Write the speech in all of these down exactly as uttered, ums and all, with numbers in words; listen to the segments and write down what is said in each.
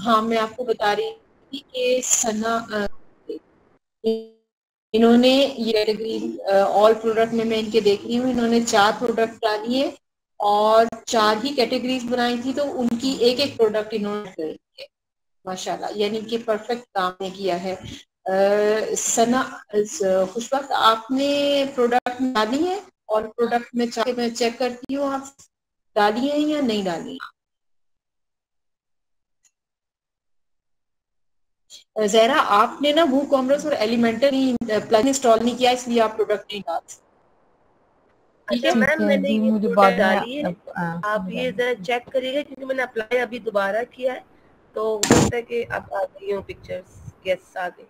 हाँ मैं आपको बता रही थी कि सना इन्होंने ये कैटेगरी ऑल प्रोडक्ट में मैं इनके देख रही हूँ, इन्होंने चार प्रोडक्ट डालिए और चार ही कैटेगरीज बनाई थी, तो उनकी एक एक प्रोडक्ट इन्होंने करी है माशाल्लाह, यानी कि परफेक्ट काम ने किया है। आ, सना खुशबख्त आपने प्रोडक्ट डाली है और प्रोडक्ट में चाहे मैं चेक करती हूँ आप डाली है या नहीं डाली। ज़हरा आपने ना वू कॉमर्स और एलिमेंटर प्लगइन इंस्टॉल नहीं किया इसलिए आप प्रोडक्ट नहीं डाल सकते। ठीक है मैम, मैंने ये मुझे बात डाली है, आप ये जरा चेक करिएगा क्योंकि मैंने अप्लाई अभी दोबारा किया है, तो लगता है कि अब आ गई हो पिक्चर्स। यस आ गई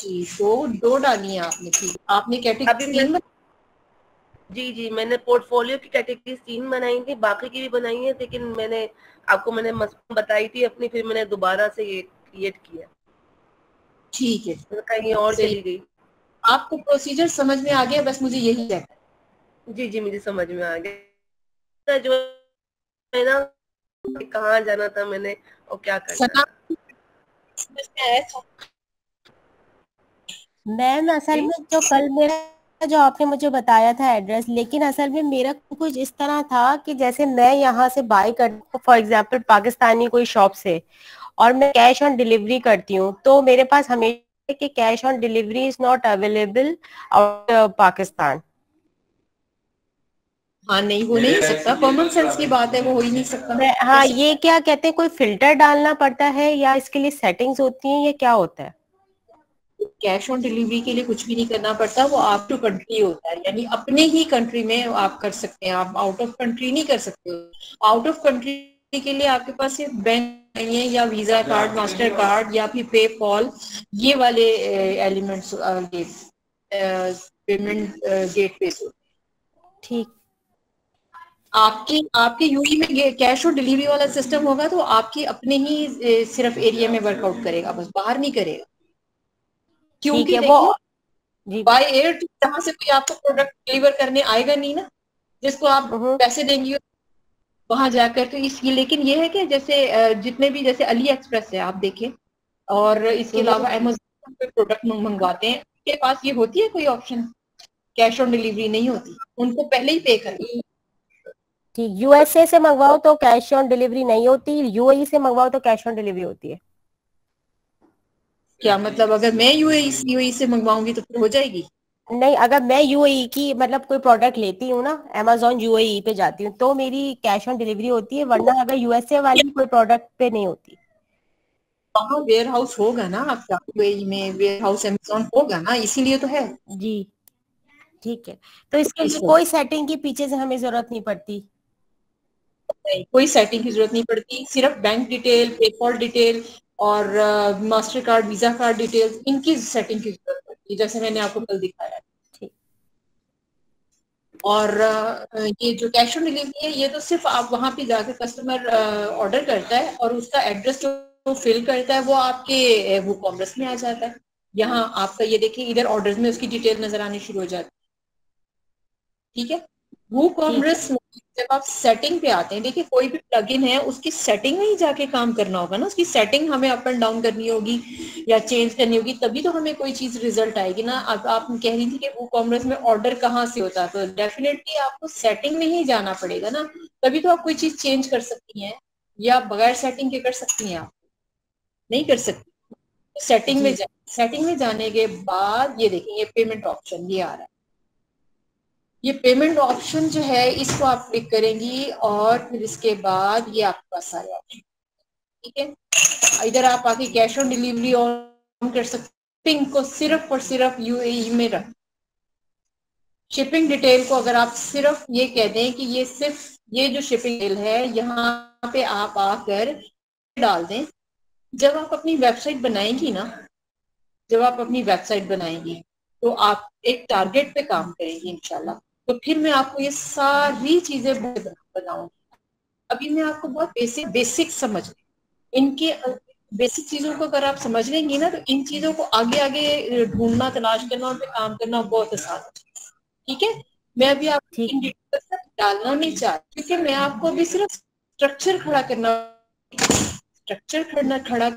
जी, तो दो डाली है आपने। ठीक, आपने कैटेगरी जी जी मैंने पोर्टफोलियो की कैटेगरी तीन बनाई थी, बाकी की भी बनाई है, लेकिन मैंने आपको मैंने बताई थी अपनी, फिर मैंने दोबारा से ये क्रिएट किया। ठीक है, तो कहीं और चली गई। आपको प्रोसीजर समझ में आ गया, बस मुझे यही है। जी जी मुझे समझ में आ गया जो है ना, कहाँ जाना था मैंने और क्या करना था। मैम असल में जो कल मेरा जो आपने मुझे बताया था एड्रेस, लेकिन असल में मेरा कुछ इस तरह था कि जैसे मैं यहाँ से बाय करती हूँ फॉर एग्जाम्पल पाकिस्तानी कोई शॉप से और मैं कैश ऑन डिलीवरी करती हूँ, तो मेरे पास हमेशा कि cash on delivery is not available out Pakistan. हाँ नहीं हो नहीं सकता, कॉमन सेंस की बात है, वो हो ही नहीं सकता। हाँ ये क्या कहते हैं कोई फिल्टर डालना पड़ता है या इसके लिए सेटिंग्स होती हैं या क्या होता है? कैश ऑन डिलीवरी के लिए कुछ भी नहीं करना पड़ता, वो आप टू कंट्री होता है, यानी अपने ही कंट्री में आप कर सकते हैं, आप आउट ऑफ कंट्री नहीं कर सकते। आउट ऑफ कंट्री के लिए आपके पास सिर्फ बैंक नहीं है या वीजा कार्ड, मास्टर कार्ड या फिर पेपॉल, ये वाले एलिमेंट्स पेमेंट गेटवे। ठीक, आपके आपके यूई में कैश और डिलीवरी वाला सिस्टम होगा तो आपके अपने ही सिर्फ एरिया में वर्कआउट करेगा, बस बाहर नहीं करेगा, क्योंकि वो बाय एयर जहाँ से कोई आपको प्रोडक्ट डिलीवर करने आएगा नहीं ना, जिसको आप पैसे देंगे वहां जाकर, तो इसलिए। लेकिन ये है कि जैसे जितने भी जैसे अली एक्सप्रेस है आप देखें, और इसके अलावा अमेजोन पे प्रोडक्ट मंगवाते हैं, उनके पास ये होती है कोई ऑप्शन, कैश ऑन डिलीवरी नहीं होती, उनको पहले ही पे करनी। ठीक, यूएसए से मंगवाओ तो कैश ऑन डिलीवरी नहीं होती, यूएई से मंगवाओ तो कैश ऑन डिलीवरी होती है। क्या मतलब अगर मैं यूएई यूएई से मंगवाऊंगी तो फिर हो जाएगी? नहीं, अगर मैं यूएई की मतलब कोई प्रोडक्ट लेती हूँ ना अमेजोन यूएई पे जाती हूँ तो मेरी कैश ऑन डिलीवरी होती है, वरना अगर यूएसए वाली कोई प्रोडक्ट पे नहीं होती। वहाँ वेयर हाउस होगा ना आपका, यूएई में वेयर हाउस अमेजोन होगा ना, इसीलिए तो है जी। ठीक है, तो इसके लिए कोई सेटिंग के पीछे से हमें जरूरत नहीं पड़ती। नहीं, कोई सेटिंग की जरूरत नहीं पड़ती, सिर्फ बैंक डिटेल, पेपॉल डिटेल और master card, visa card detail, इनकी सेटिंग की जरूरत पड़ती है, जैसे मैंने आपको कल दिखाया। ठीक, और uh, ये जो कैश ऑन डिलीवरी है ये तो सिर्फ आप वहाँ पे जाकर कस्टमर ऑर्डर uh, करता है और उसका एड्रेस जो फिल करता है वो आपके वो WooCommerce में आ जाता है। यहाँ आपका ये देखिए इधर ऑर्डर में उसकी डिटेल नजर आनी शुरू हो जाती है। ठीक है, WooCommerce जब आप सेटिंग पे आते हैं, देखिए कोई भी प्लगइन है उसकी सेटिंग में ही जाके काम करना होगा ना, उसकी सेटिंग हमें अप एंड डाउन करनी होगी या चेंज करनी होगी, तभी तो हमें कोई चीज रिजल्ट आएगी ना। अब आप कह रही थी कि WooCommerce में ऑर्डर कहाँ से होता है, तो डेफिनेटली आपको सेटिंग में ही जाना पड़ेगा ना, तभी तो आप कोई चीज चेंज कर सकती हैं, या बगैर सेटिंग के कर सकती हैं, आप नहीं कर सकती। तो सेटिंग में सेटिंग में जाने के बाद ये देखें ये पेमेंट ऑप्शन ये आ रहा है, ये पेमेंट ऑप्शन जो है इसको आप क्लिक करेंगी और फिर इसके बाद ये आपके पास सारे ऑप्शन। ठीक है, इधर आप आके कैश ऑन डिलीवरी ऑन कर सकते, शिपिंग को सिर्फ और सिर्फ यूएई में रख, शिपिंग डिटेल को अगर आप सिर्फ ये कह दें कि ये सिर्फ ये जो शिपिंग डिटेल है यहाँ पे आप आकर डाल दें। जब आप अपनी वेबसाइट बनाएंगी ना, जब आप अपनी वेबसाइट बनाएंगी तो आप एक टारगेट पे काम करेंगी इंशाल्लाह, तो फिर मैं आपको ये सारी चीजें बताऊंगी। अभी मैं आपको बहुत बेसिक बेसिक समझ इनके बेसिक चीजों को अगर आप समझ लेंगी ना तो इन चीजों को आगे आगे ढूंढना, तलाश करना और पे काम करना बहुत आसान है। ठीक है, मैं अभी आपको इन डिटेल्स तक डालना नहीं चाहती क्योंकि मैं आपको अभी सिर्फ स्ट्रक्चर खड़ा करना, स्ट्रक्चर खड़ा खड़ा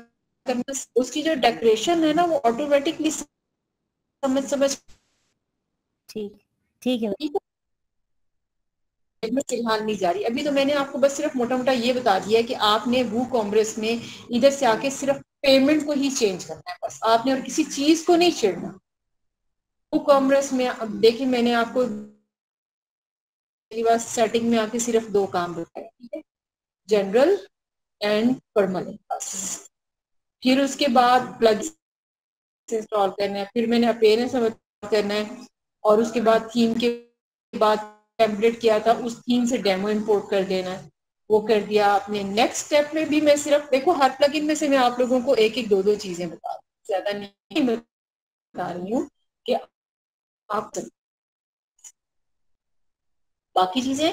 करना, उसकी जो डेकोरेशन है ना वो ऑटोमेटिकली समझ समझ ठीक ठीक है फिलहाल नहीं जा रही। अभी तो मैंने आपको बस सिर्फ मोटा मोटा ये बता दिया है कि आपने WooCommerce में इधर से आके सिर्फ पेमेंट को ही चेंज करना है, बस आपने और किसी चीज को नहीं छेड़ना। WooCommerce में अब देखिए मैंने आपको सेटिंग में आके सिर्फ दो काम बताया, ठीक है, जनरल एंड परमानेंट। बस फिर उसके बाद प्लगइन्स इंस्टॉल करना है, फिर मैंने अपीयरेंस इंस्टॉल करना है और उसके बाद थीम के बाद टेम्पलेट किया था उस थीम से डेमो इंपोर्ट कर देना है, वो कर दिया आपने। नेक्स्ट स्टेप में भी मैं सिर्फ देखो हर प्लगइन में से मैं आप लोगों को एक एक दो दो चीजें बता रही हूँ, ज्यादा नहीं बता रही हूँ कि आप बाकी चीजें।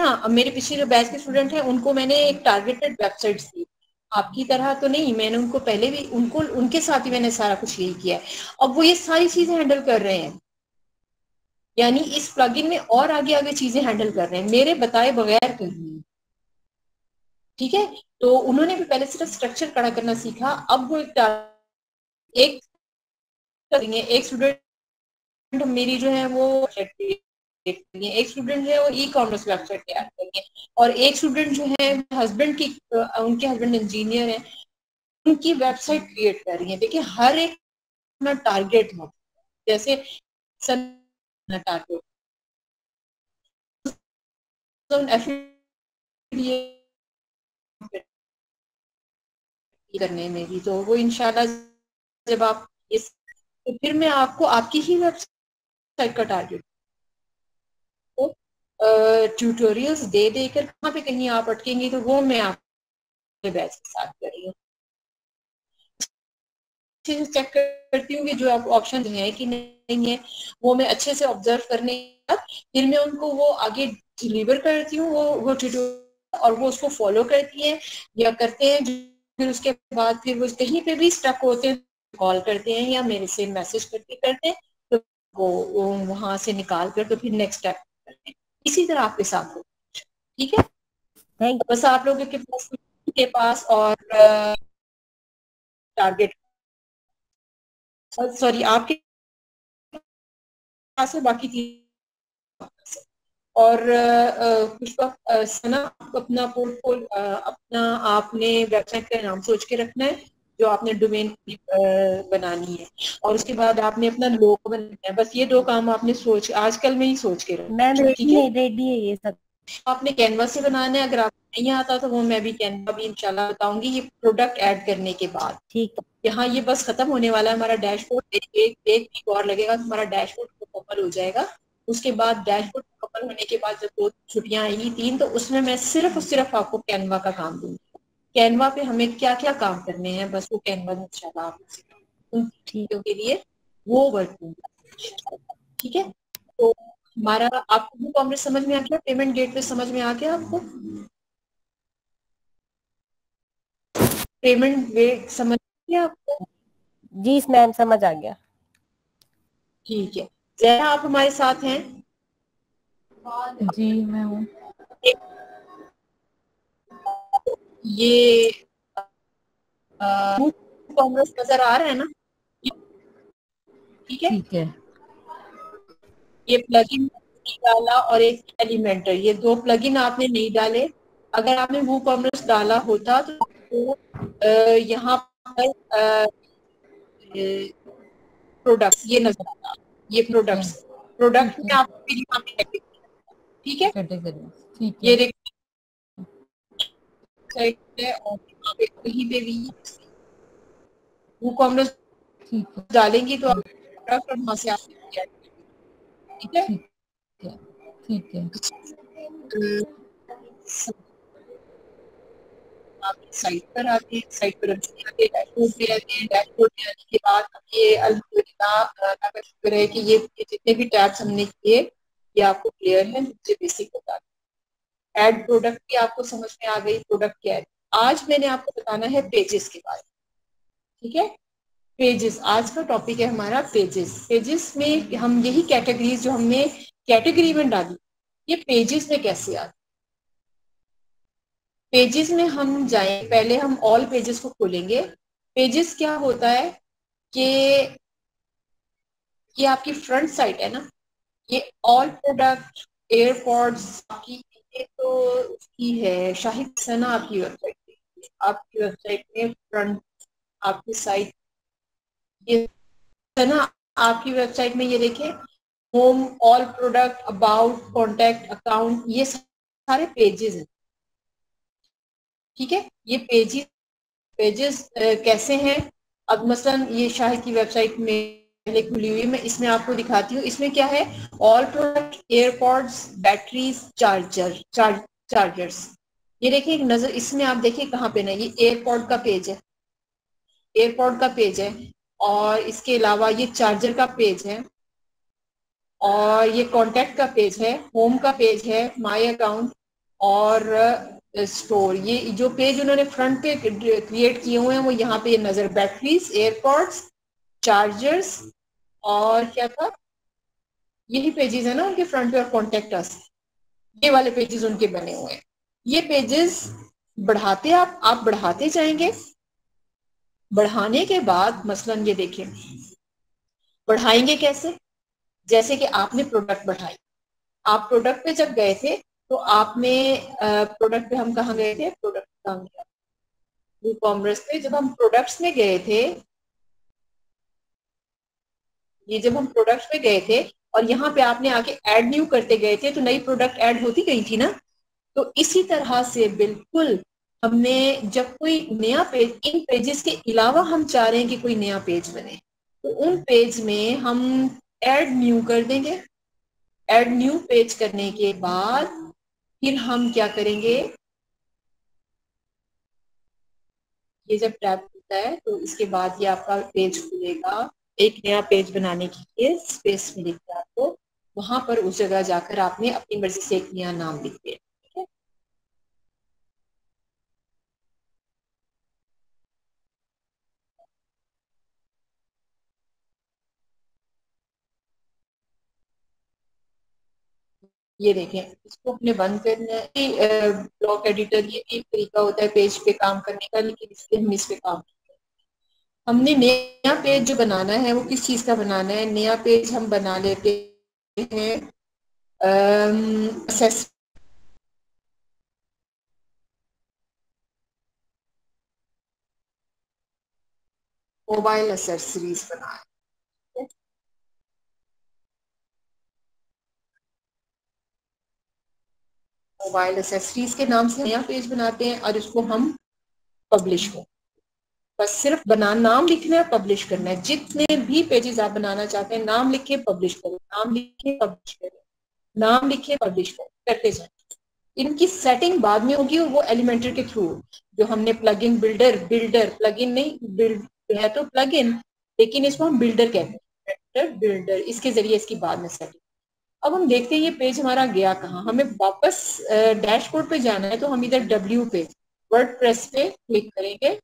हाँ मेरे पीछे जो बैच के स्टूडेंट हैं उनको मैंने एक टारगेटेड वेबसाइट दी, आपकी तरह तो नहीं, मैंने उनको पहले भी उनको उनके साथ ही मैंने सारा कुछ यही किया है। अब वो ये सारी चीजें हैंडल कर रहे हैं, यानी इस प्लगइन में और आगे आगे चीजें हैंडल कर रहे हैं, मेरे बताए बगैर कर रहे हैं, ठीक है। तो उन्होंने भी पहले सिर्फ स्ट्रक्चर खड़ा करना सीखा, अब वो एक करेंगे। एक स्टूडेंट मेरी जो है वो एक स्टूडेंट है वो ई कॉमर्स वेबसाइट तैयार करेंगे और एक स्टूडेंट जो है हस्बैंड की उनके हस्बैंड इंजीनियर हैं उनकी वेबसाइट क्रिएट कर रही है। देखिए हर एक अपना टारगेट है, जैसे करने में भी तो वो इंशाल्लाह जब आप इस तो फिर मैं आपको आपकी ही वेबसाइट का टारगेट ट्यूटोरियल्स uh, दे देकर कहाँ पे कहीं आप अटकेंगे तो वो मैं आपके बैच के साथ कर रही हूँ। चेक करती हूँ कि जो आप ऑप्शन हैं कि नहीं है वो मैं अच्छे से ऑब्जर्व करने के बाद फिर मैं उनको वो आगे डिलीवर करती हूँ, वो वो ट्यूटोरियल और वो उसको फॉलो करती है या करते हैं। फिर उसके बाद फिर वो कहीं पे भी स्टक होते हैं कॉल करते हैं या मेरे से मैसेज करके करते हैं तो वो वहाँ से निकाल कर तो फिर नेक्स्ट स्टेप करते हैं। इसी तरह आपके साथ हो, ठीक है। Thank you. बस आप लोगों के पास के पास और टारगेट सॉरी आपके पास है बाकी चीज और खुशबख्त सना अपना पोर्टफोलियो अपना आपने वेबसाइट का नाम सोच के रखना है जो आपने डोमेन बनानी है और उसके बाद आपने अपना लोगो बनाना है। बस ये दो काम आपने सोच आजकल में ही सोच के रखना है। मैम रेडी है ये सब, आपने कैनवा से बनाना है। अगर आपको नहीं आता तो वो मैं भी कैनवा भी इंशाल्लाह बताऊंगी ये प्रोडक्ट ऐड करने के बाद, ठीक। यहाँ ये बस खत्म होने वाला है हमारा डैशबोर्ड, एक एक एक वीक और लगेगा तो हमारा डैशबोर्ड मुकम्मल हो जाएगा। उसके बाद डैशबोर्ड मुकम्मल होने के बाद जब दो छुट्टियां आएंगी तीन तो उसमें मैं सिर्फ और सिर्फ आपको कैनवा का काम दूंगी, कैनवा पे हमें क्या क्या काम करने हैं बस वो कैनवा में इंशाल्लाह उन चीजों के लिए वो वर्किंग, ठीक है। तो हमारा आपको WooCommerce समझ में आ गया, पेमेंट गेटवे समझ में आ गया, आपको पेमेंट गेट समझ में आपको? जी मैम समझ आ गया, ठीक है। ज़हरा आप हमारे साथ हैं? जी मैं हूँ। ये WooCommerce नजर आ रहा है ना, ठीक है ठीक है। ये प्लगइन डाला और एक एलिमेंटर, ये दो प्लगइन आपने नहीं डाले। अगर आपने WooCommerce डाला होता तो यहाँ पर प्रोडक्ट ये नजर आता, ये प्रोडक्ट्स प्रोडक्ट में आपने, ठीक है ठीक है, ये और कहीं पे भी WooCommerce डालेंगे तो आप प्रोडक्ट और वहां से आएंगे, ठीक है ठीक है। आप साइट पर आते हैं, साइट पर आते हैं, डैशबोर्ड पे आते हैं। डैशबोर्ड पे आने के बाद ये अल्हम्दुलिल्लाह है कि ये जितने भी टैब्स हमने किए ये आपको क्लियर है, मुझे बेसिक बता दें। ऐड प्रोडक्ट की आपको समझ में आ गई, प्रोडक्ट क्या है। आज मैंने आपको बताना है पेजेस के बारे में, ठीक है। पेजेस आज का टॉपिक है हमारा पेजेस। पेजेस में हम यही कैटेगरीज जो हमने कैटेगरी में डाली ये पेजेस में कैसे आती, पेजेस में हम जाएं, पहले हम ऑल पेजेस को खोलेंगे। पेजेस क्या होता है कि ये आपकी फ्रंट साइट है ना, ये ऑल प्रोडक्ट, एयरपोर्ट्स की, ये तो उसकी है शाहिद सना आपकी वेबसाइट, आपकी वेबसाइट में फ्रंट आपकी साइट, ये सना आपकी वेबसाइट में ये देखें home, all product, about, contact, account, ये सारे पेजेस हैं। ठीक है, ये पेजेस पेजेस कैसे हैं? अब मसलन ये शाहिद की वेबसाइट में पहले खुली हुई, मैं इसमें आपको दिखाती हूँ। इसमें क्या है, all product, airports, batteries, charger charge chargers ये देखिए एक नजर, इसमें आप देखिए कहाँ पे ना, ये एयरपोर्ट का पेज है, एयरपोर्ट का पेज है, और इसके अलावा ये चार्जर का पेज है, और ये कॉन्टेक्ट का पेज है, होम का पेज है, माय अकाउंट और स्टोर। ये जो पेज उन्होंने फ्रंट पे क्रिएट किए हुए हैं वो यहाँ पे नजर, बैटरीज, एयरपोर्ट्स, चार्जर्स और क्या था, यही पेजेस है ना उनके फ्रंट पे, और कॉन्टेक्ट अस, ये वाले पेजेस उनके बने हुए हैं। ये पेजेस बढ़ाते आप आप बढ़ाते जाएंगे। बढ़ाने के बाद मसलन ये देखें, बढ़ाएंगे कैसे, जैसे कि आपने प्रोडक्ट बढ़ाई, आप प्रोडक्ट पे जब गए थे तो आपने प्रोडक्ट पे, हम कहाँ गए थे, प्रोडक्ट कहाँ गया, WooCommerce पे जब हम प्रोडक्ट्स में गए थे, ये जब हम प्रोडक्ट्स पे गए थे और यहाँ पे आपने आके ऐड न्यू करते गए थे तो नई प्रोडक्ट ऐड होती गई थी ना। तो इसी तरह से बिल्कुल हमने जब कोई नया पेज, इन पेजेस के अलावा हम चाह रहे हैं कि कोई नया पेज बने, तो उन पेज में हम ऐड न्यू कर देंगे। ऐड न्यू पेज करने के बाद फिर हम क्या करेंगे, ये जब टैप होता है तो इसके बाद ये आपका पेज खुलेगा। एक नया पेज बनाने के लिए स्पेस मिलेगी आपको, वहां पर उस जगह जाकर आपने अपनी मर्जी से एक नया नाम लिख दिया। ये देखें, इसको अपने बंद करना है। ब्लॉक एडिटर ये एक तरीका होता है पेज पे काम करने का, लेकिन इसलिए हम इस पे काम करते हैं। हमने नया पेज जो बनाना है वो किस चीज का बनाना है, नया पेज हम बना लेते हैं असेसमेंट, मोबाइल एक्सेसरीज बनाए। मोबाइल एक्सेसरीज के नाम से नया पेज बनाते हैं और इसको हम पब्लिश को, बस सिर्फ बना नाम लिखना है, पब्लिश करना है। जितने भी पेजेस आप बनाना चाहते हैं नाम लिखे, पब्लिश करें, नाम लिखे, पब्लिश करें, नाम लिखे, पब्लिश करें, करते जाएं। इनकी सेटिंग बाद में होगी और वो एलिमेंटर के थ्रू, जो हमने plug in builder builder plug in नहीं, बिल्ड है तो प्लग इन, लेकिन इसको हम बिल्डर कहते हैं, बिल्डर, इसके जरिए इसकी बाद में सेटिंग। अब हम देखते हैं ये पेज हमारा गया कहाँ। हमें वापस डैशबोर्ड पे जाना है तो हम इधर डब्ल्यू पे, वर्डप्रेस पे क्लिक करेंगे,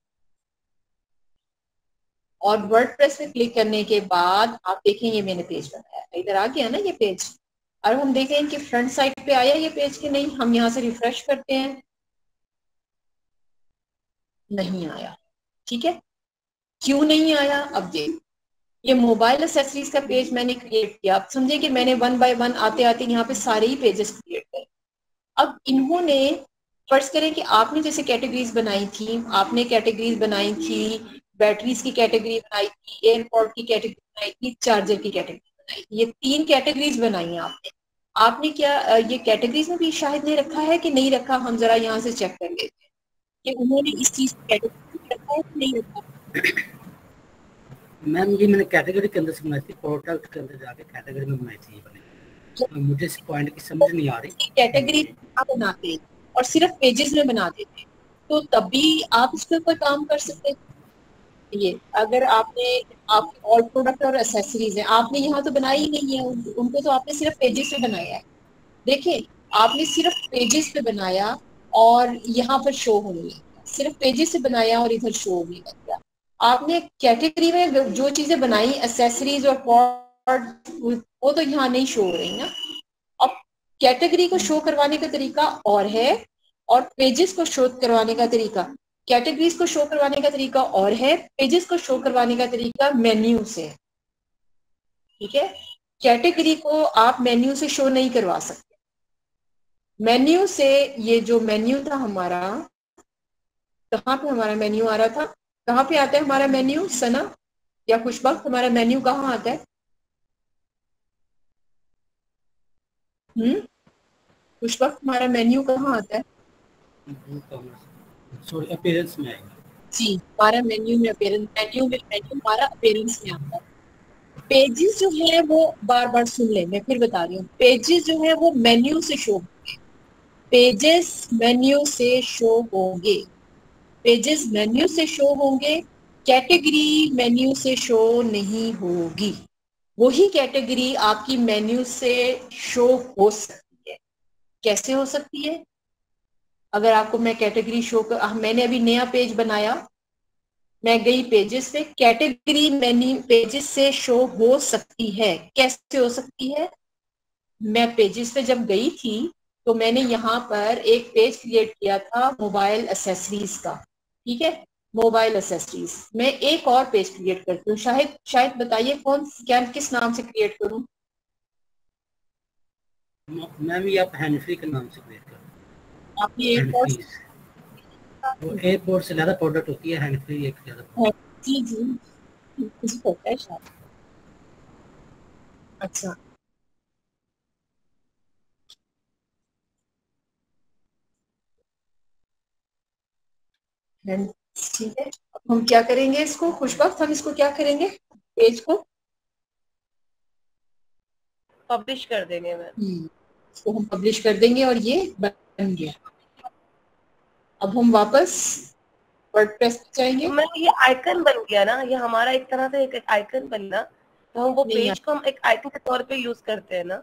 और वर्डप्रेस पे क्लिक करने के बाद आप देखें ये मैंने पेज बनाया, इधर आ गया ना ये पेज। और हम देखें इनके फ्रंट साइड पे आया ये पेज कि नहीं। हम यहाँ से रिफ्रेश करते हैं, नहीं आया। ठीक है, क्यों नहीं आया? अब देख, ये मोबाइल एक्सेसरीज का पेज मैंने क्रिएट किया। आप समझे कि मैंने वन बाय वन आते आते यहाँ पे सारे ही पेजेस क्रिएट करे। अब इन्होंने, फर्ज करें कि आपने जैसे कैटेगरीज बनाई थी, आपने कैटेगरीज बनाई थी, बैटरीज की कैटेगरी बनाई थी, एयरपोर्ट की कैटेगरी बनाई थी, चार्जर की कैटेगरी बनाई थी, ये तीन कैटेगरीज बनाई हैं आपने। आपने क्या ये कैटेगरीज में भी शायद नहीं रखा है कि नहीं रखा? हम जरा यहाँ से चेक कर लेते हैं कि उन्होंने इस चीज की कैटेगरी रखा है कि नहीं रखा। मैम जी मैंने कैटेगरी के अंदर से बनाई थी, प्रोडक्ट के अंदर जाके कैटेगरी में बनाई थी। तो मुझे इस पॉइंट की समझ नहीं आ रही, कैटेगरी आप बनाते हैं और सिर्फ पेजेस में बना देते हैं तो तभी आप इसके ऊपर काम कर सकते हैं। ये अगर आपने, आपके ऑल प्रोडक्ट और एक्सेसरीज हैं, आपने यहाँ तो बनाई ही नहीं है उनको, तो आपने सिर्फ पेजेस पे बनाया है। देखिए आपने सिर्फ पेजेस पे बनाया और यहाँ पर शो होने लगा, सिर्फ पेजेस से बनाया और इधर शो होने लगा। आपने कैटेगरी में जो चीजें बनाई, एक्सेसरीज और पॉड, वो तो यहाँ नहीं शो हो रही ना। अब कैटेगरी को शो करवाने का तरीका और है, और पेजेस को शो करवाने का तरीका, कैटेगरीज को शो करवाने का तरीका और है, पेजेस को शो करवाने का तरीका मेन्यू से। ठीक है, कैटेगरी को आप मेन्यू से शो नहीं करवा सकते। मेन्यू से, ये जो मेन्यू था हमारा, कहाँ पे हमारा मेन्यू आ रहा था, कहाँ पे आता है हमारा मेन्यू सना या खुशबख्त, हमारा मेन्यू कहाँ आता है? हम्म खुशबख्त, हमारा मेन्यू कहाँ आता है? सॉरी, अपीयरेंस में आएगा जी, हमारा मेन्यू में अपीयरेंस, मेन्यू में मेन्यू हमारा अपीयरेंस में आता है। पेजेस जो है वो, बार बार सुन ले, मैं फिर बता रही हूँ, पेजेस जो है वो मेन्यू से शो होंगे, पेजेस मेन्यू से शो होंगे, पेजेस मेन्यू से शो होंगे, कैटेगरी मेन्यू से शो नहीं होगी। वही कैटेगरी आपकी मेन्यू से शो हो सकती है। कैसे हो सकती है? अगर आपको मैं कैटेगरी शो कर, मैंने अभी नया पेज बनाया, मैं गई पेजेस पे, कैटेगरी मेन्यू पेजेस से शो हो सकती है। कैसे हो सकती है? मैं पेजेस पे जब गई थी तो मैंने यहाँ पर एक पेज क्रिएट किया था मोबाइल एक्सेसरीज का। ठीक है, मोबाइल एक्सेसरीज। मैं एक और पेज क्रिएट करती हूँ, शाहिद शायद बताइए कौन क्या किस नाम से क्रिएट करूँ? मैम ये आप हैंडफ्री के नाम से क्रिएट करूँ, आप ये एयरपोर्ट एयरपोर्ट से ज्यादा प्रोडक्ट होती है हैंडफ्री, एक ज्यादा जी जी कुछ होता है शायद। अच्छा ठीक है, हम क्या करेंगे इसको खुशबख्त, हम इसको क्या करेंगे, पेज को पब्लिश कर देंगे मैम, इसको हम पब्लिश कर देंगे और ये बन गया। अब हम वापस वर्डप्रेस पे जाएंगे। मैं ये आइकन बन गया ना, ये हमारा एक तरह से एक आइकन बनना, तो हम वो पेज को हम एक आइकन के तौर पे यूज करते हैं ना।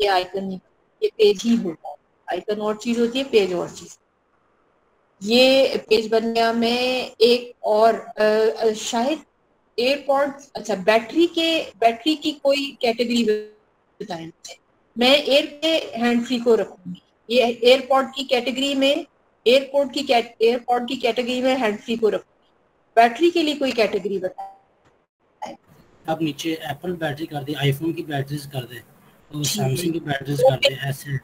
ये आइकन, ये पेज ही होता है, आइकन और चीज होती है, पेज और चीज। ये पेज बन गया। मैं एक और आ, शायद एयरपोर्ट, अच्छा बैटरी के बैटरी की कोई कैटेगरी बताएं। मैं एयर के हैंड फ्री को रखूंगी, ये एयरपोर्ट की कैटेगरी में, एयरपोर्ट की एयरपोर्ट की कैटेगरी में हैंड फ्री को रखूंगी। बैटरी के लिए कोई कैटेगरी बताएं। अब नीचे एप्पल बैटरी कर दे, आईफोन की बैटरीज कर दे, तो सैमसंग की बैटरीज कर दे, ऐसे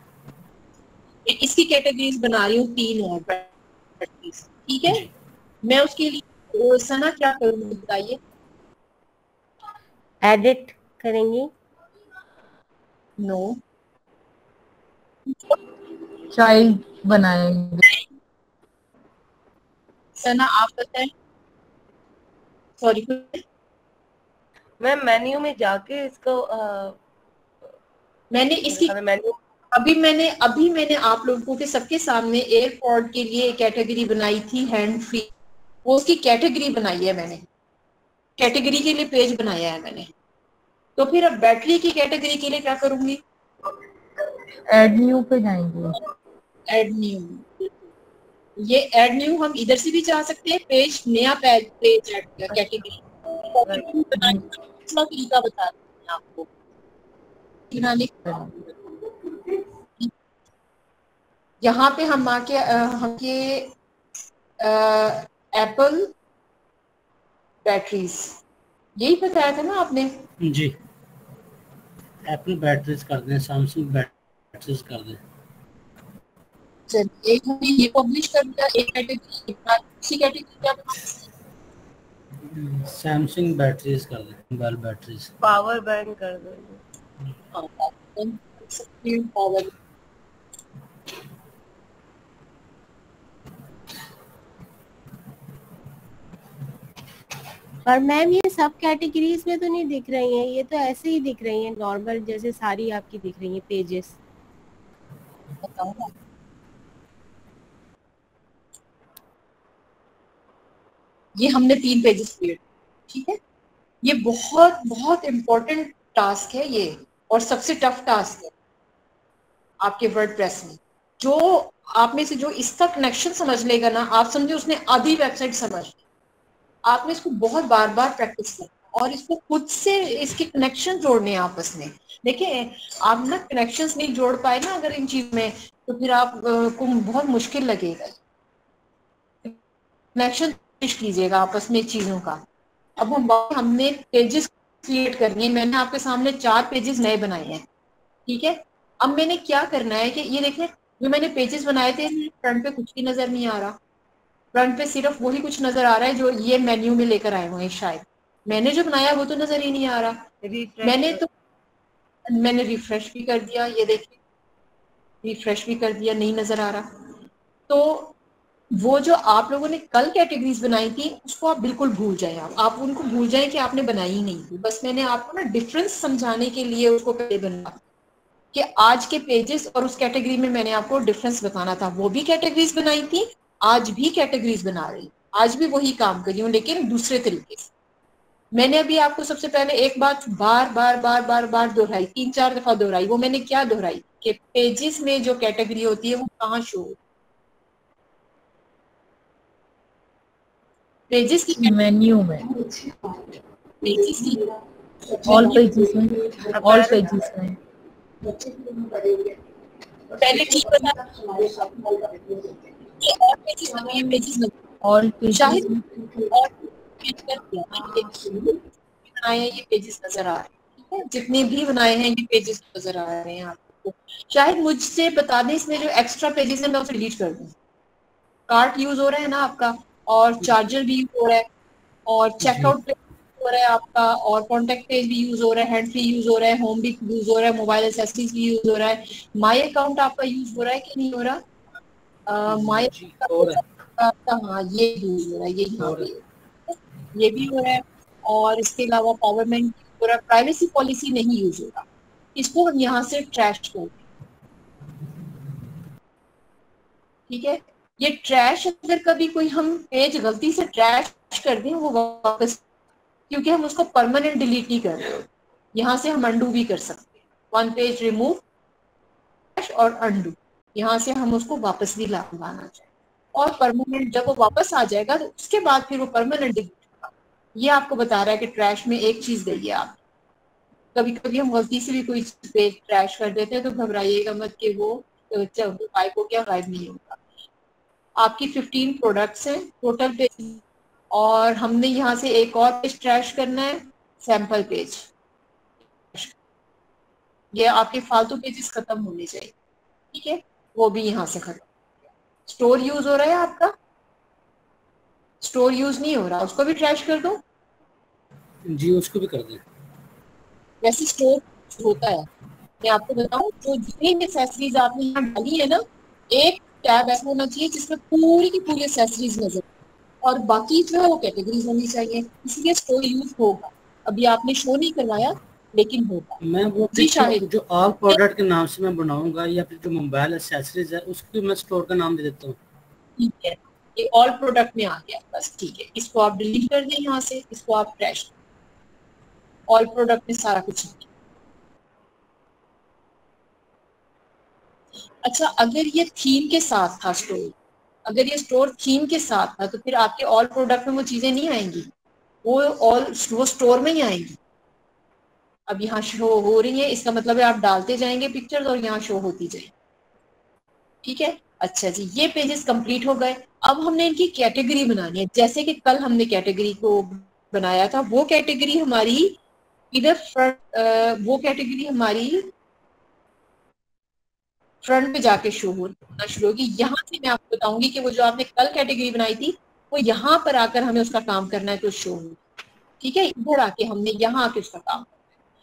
इसकी कैटेगरीज बना रही हूँ, तीन और। ठीक है, मैं उसके लिए सना क्या करूंगी बताइए? एडिट करेंगी। नो, चाइल्ड बनाएंगे। सना आप बताएं। सॉरी मैं मेन्यू में जाके इसको आ, मैंने इसकी मेन्यू अभी मैंने अभी मैंने आप लोगों के सबके सामने एयरपोर्ट के लिए कैटेगरी बनाई थी हैंड फ्री, वो उसकी कैटेगरी बनाई है मैंने, कैटेगरी के लिए पेज बनाया है मैंने। तो फिर अब बैटरी की कैटेगरी के लिए क्या करूंगी? एड न्यू पे जाएंगे, एड न्यू। ये एड न्यू हम इधर से भी जा सकते हैं, पेज नया पेज पेज कैटेगरी तरीका बता दें आपको बनाने का। यहाँ पे हम आके हम के एप्पल बैटरीज, यही बताया था ना आपने जी, एप्पल बैटरीज कर दें, सैमसंग बैटरीज कर दें। चलिए, एक हमने ये पब्लिश कर दिया, एक कैटेगरी दूसरी कैटेगरी क्या बनाएं? सैमसंग बैटरीज कर दें, मोबाइल बैटरीज, पावर बैंक कर दें, पावर। और मैम ये सब कैटेगरीज में तो नहीं दिख रही हैं, ये तो ऐसे ही दिख रही हैं नॉर्मल, जैसे सारी आपकी दिख रही हैं पेजेस। बताओ ये हमने तीन पेजेस क्रिएट। ठीक है, ये बहुत बहुत इम्पोर्टेंट टास्क है ये, और सबसे टफ टास्क है आपके वर्डप्रेस में। जो आप में से जो इसका कनेक्शन समझ लेगा ना, आप समझे उसने आधी वेबसाइट समझ ली। आपने इसको बहुत बार बार प्रैक्टिस करना और इसको खुद से इसके कनेक्शन जोड़ने हैं आपस में। देखिए आप ना कनेक्शंस नहीं जोड़ पाए ना अगर इन चीज में, तो फिर आपको बहुत मुश्किल लगेगा। कनेक्शन पेश कीजिएगा आपस में चीज़ों का। अब हम हमने पेजेस क्रिएट करनी है, मैंने आपके सामने चार पेजेस नए बनाए हैं, ठीक है। अब मैंने क्या करना है कि ये देखें जो मैंने पेजेस बनाए थे फ्रंट पे कुछ भी नज़र नहीं आ रहा, फ्रंट पे सिर्फ वही कुछ नज़र आ रहा है जो ये मेन्यू में लेकर आए हुए हैं। शायद मैंने जो बनाया वो तो नज़र ही नहीं आ रहा। मैंने तो मैंने रिफ्रेश भी कर दिया, ये देखिए रिफ्रेश भी कर दिया, नहीं नज़र आ रहा। तो वो जो आप लोगों ने कल कैटेगरीज बनाई थी उसको आप बिल्कुल भूल जाएं। आप आप उनको भूल जाएं कि आपने बनाई ही नहीं थी। बस मैंने आपको ना डिफरेंस समझाने के लिए उसको पहले बना कि आज के पेजेस और उस कैटेगरी में मैंने आपको डिफरेंस बताना था। वो भी कैटेगरीज बनाई थी, आज भी कैटेगरीज बना रही, आज भी वही काम कर रही हूँ लेकिन दूसरे तरीके से। मैंने अभी आपको सबसे पहले एक बात बार बार बार बार बार दोहराई, तीन चार दफा दोहराई। वो मैंने क्या दोहराई कि पेजेस में जो कैटेगरी होती है वो कहाँ शो, पेजेस की मेन्यू में, पेजेस की ऑल पेजेस में, ऑल पेजेस में। पहले ठीक बता ऑल पेजेस में, ये पेजेस में ऑल पेजेस शायद बनाए ये पेजेस नजर आ रहे हैं, ठीक है। जितने भी बनाए हैं ये पेजेस नजर आ रहे हैं आपको। शायद मुझसे बता दें इसमें जो एक्स्ट्रा पेजेस हैं मैं उसे डिलीट कर दूं। कार्ट यूज हो रहा है ना आपका, और चार्जर भी यूज हो रहा है, और चेकआउट पेज हो रहा है आपका, और कॉन्टेक्ट पेज भी यूज हो रहा है, हैंड फ्री यूज हो रहा है, होम भी यूज हो रहा है, मोबाइल एक्सेसरीज भी यूज हो रहा है। माई अकाउंट आपका यूज हो रहा है कि नहीं हो रहा? माई अकाउंट हाँ ये यूज हो रहा है, ये हो रहा है, ये भी हो रहा है। और इसके अलावा पावरमेंट हो रहा है, प्राइवेसी पॉलिसी नहीं यूज हो रहा। इसको हम यहाँ से ट्रैश कर, ठीक है। ये ट्रैश अगर कभी कोई हम पेज गलती से ट्रैश कर दें वो वापस, क्योंकि हम उसको परमानेंट डिलीट नहीं कर रहे, यहाँ से हम अंडू भी कर सकते हैं। वन पेज रिमूव ट्रैश और अंडू, यहाँ से हम उसको वापस भी ला लाना चाहिए। और परमानेंट जब वो वापस आ जाएगा तो उसके बाद फिर वो परमानेंट डिलीट। ये आपको बता रहा है कि ट्रैश में एक चीज गई है। आप कभी कभी हम गलती से भी कोई पेज ट्रैश कर देते हैं तो घबराइएगा मत कि वो गायब हो गया। गायब नहीं होगा। आपकी पंद्रह प्रोडक्ट्स हैं टोटल पेज, और हमने यहाँ से एक और पेज ट्रैश करना है, सैंपल पेज। ये आपके फालतू पेजेस खत्म होने चाहिए, ठीक है। वो भी यहाँ से खत्म। स्टोर यूज हो रहा है आपका, स्टोर यूज नहीं हो रहा, उसको भी ट्रैश कर दो जी, उसको भी कर दें। वैसे स्टोर होता है, मैं आपको बताऊं, जो जितनी एक्सेसरीज आपने यहाँ डाली है ना, एक टैब ऐसा होना चाहिए जिसमें पूरी की पूरी एक्सेसरीज नजर और बाकी जो है वो कैटेगरीज होनी चाहिए। इसलिए स्टोर यूज होगा। अभी आपने शो नहीं करवाया लेकिन होगा। मैं वो जी शाहिद जो ऑल प्रोडक्ट के नाम से मैं बनाऊंगा, या फिर जो मोबाइल एक्सेसरीज है उसको मैं स्टोर का नाम दे देता हूँ, ठीक है। ये ऑल प्रोडक्ट में आ गया बस, ठीक है। इसको आप डिलीट कर दें यहाँ से, इसको आप ट्रैश। ऑल प्रोडक्ट में सारा कुछ है। अच्छा, अगर ये थीम के साथ था स्टोर, अगर ये स्टोर थीम के साथ था तो फिर आपके ऑल प्रोडक्ट में वो चीजें नहीं आएंगी, वो ऑल वो स्टोर में ही आएंगी। अब यहाँ शो हो रही है, इसका मतलब है आप डालते जाएंगे पिक्चर्स और यहाँ शो होती जाएंगी, ठीक है। अच्छा जी, ये पेजेस कंप्लीट हो गए। अब हमने इनकी कैटेगरी बनानी है। जैसे कि कल हमने कैटेगरी को बनाया था, वो कैटेगरी हमारी इधर फ्रंट, वो कैटेगरी हमारी फ्रंट पे जाके शो होना शुरू होगी। यहाँ से मैं आपको बताऊंगी कि वो जो आपने कल कैटेगरी बनाई थी वो यहाँ पर आकर हमें उसका काम करना है तो शो होगी, ठीक है। इधर आके हमने यहाँ आके उसका काम करना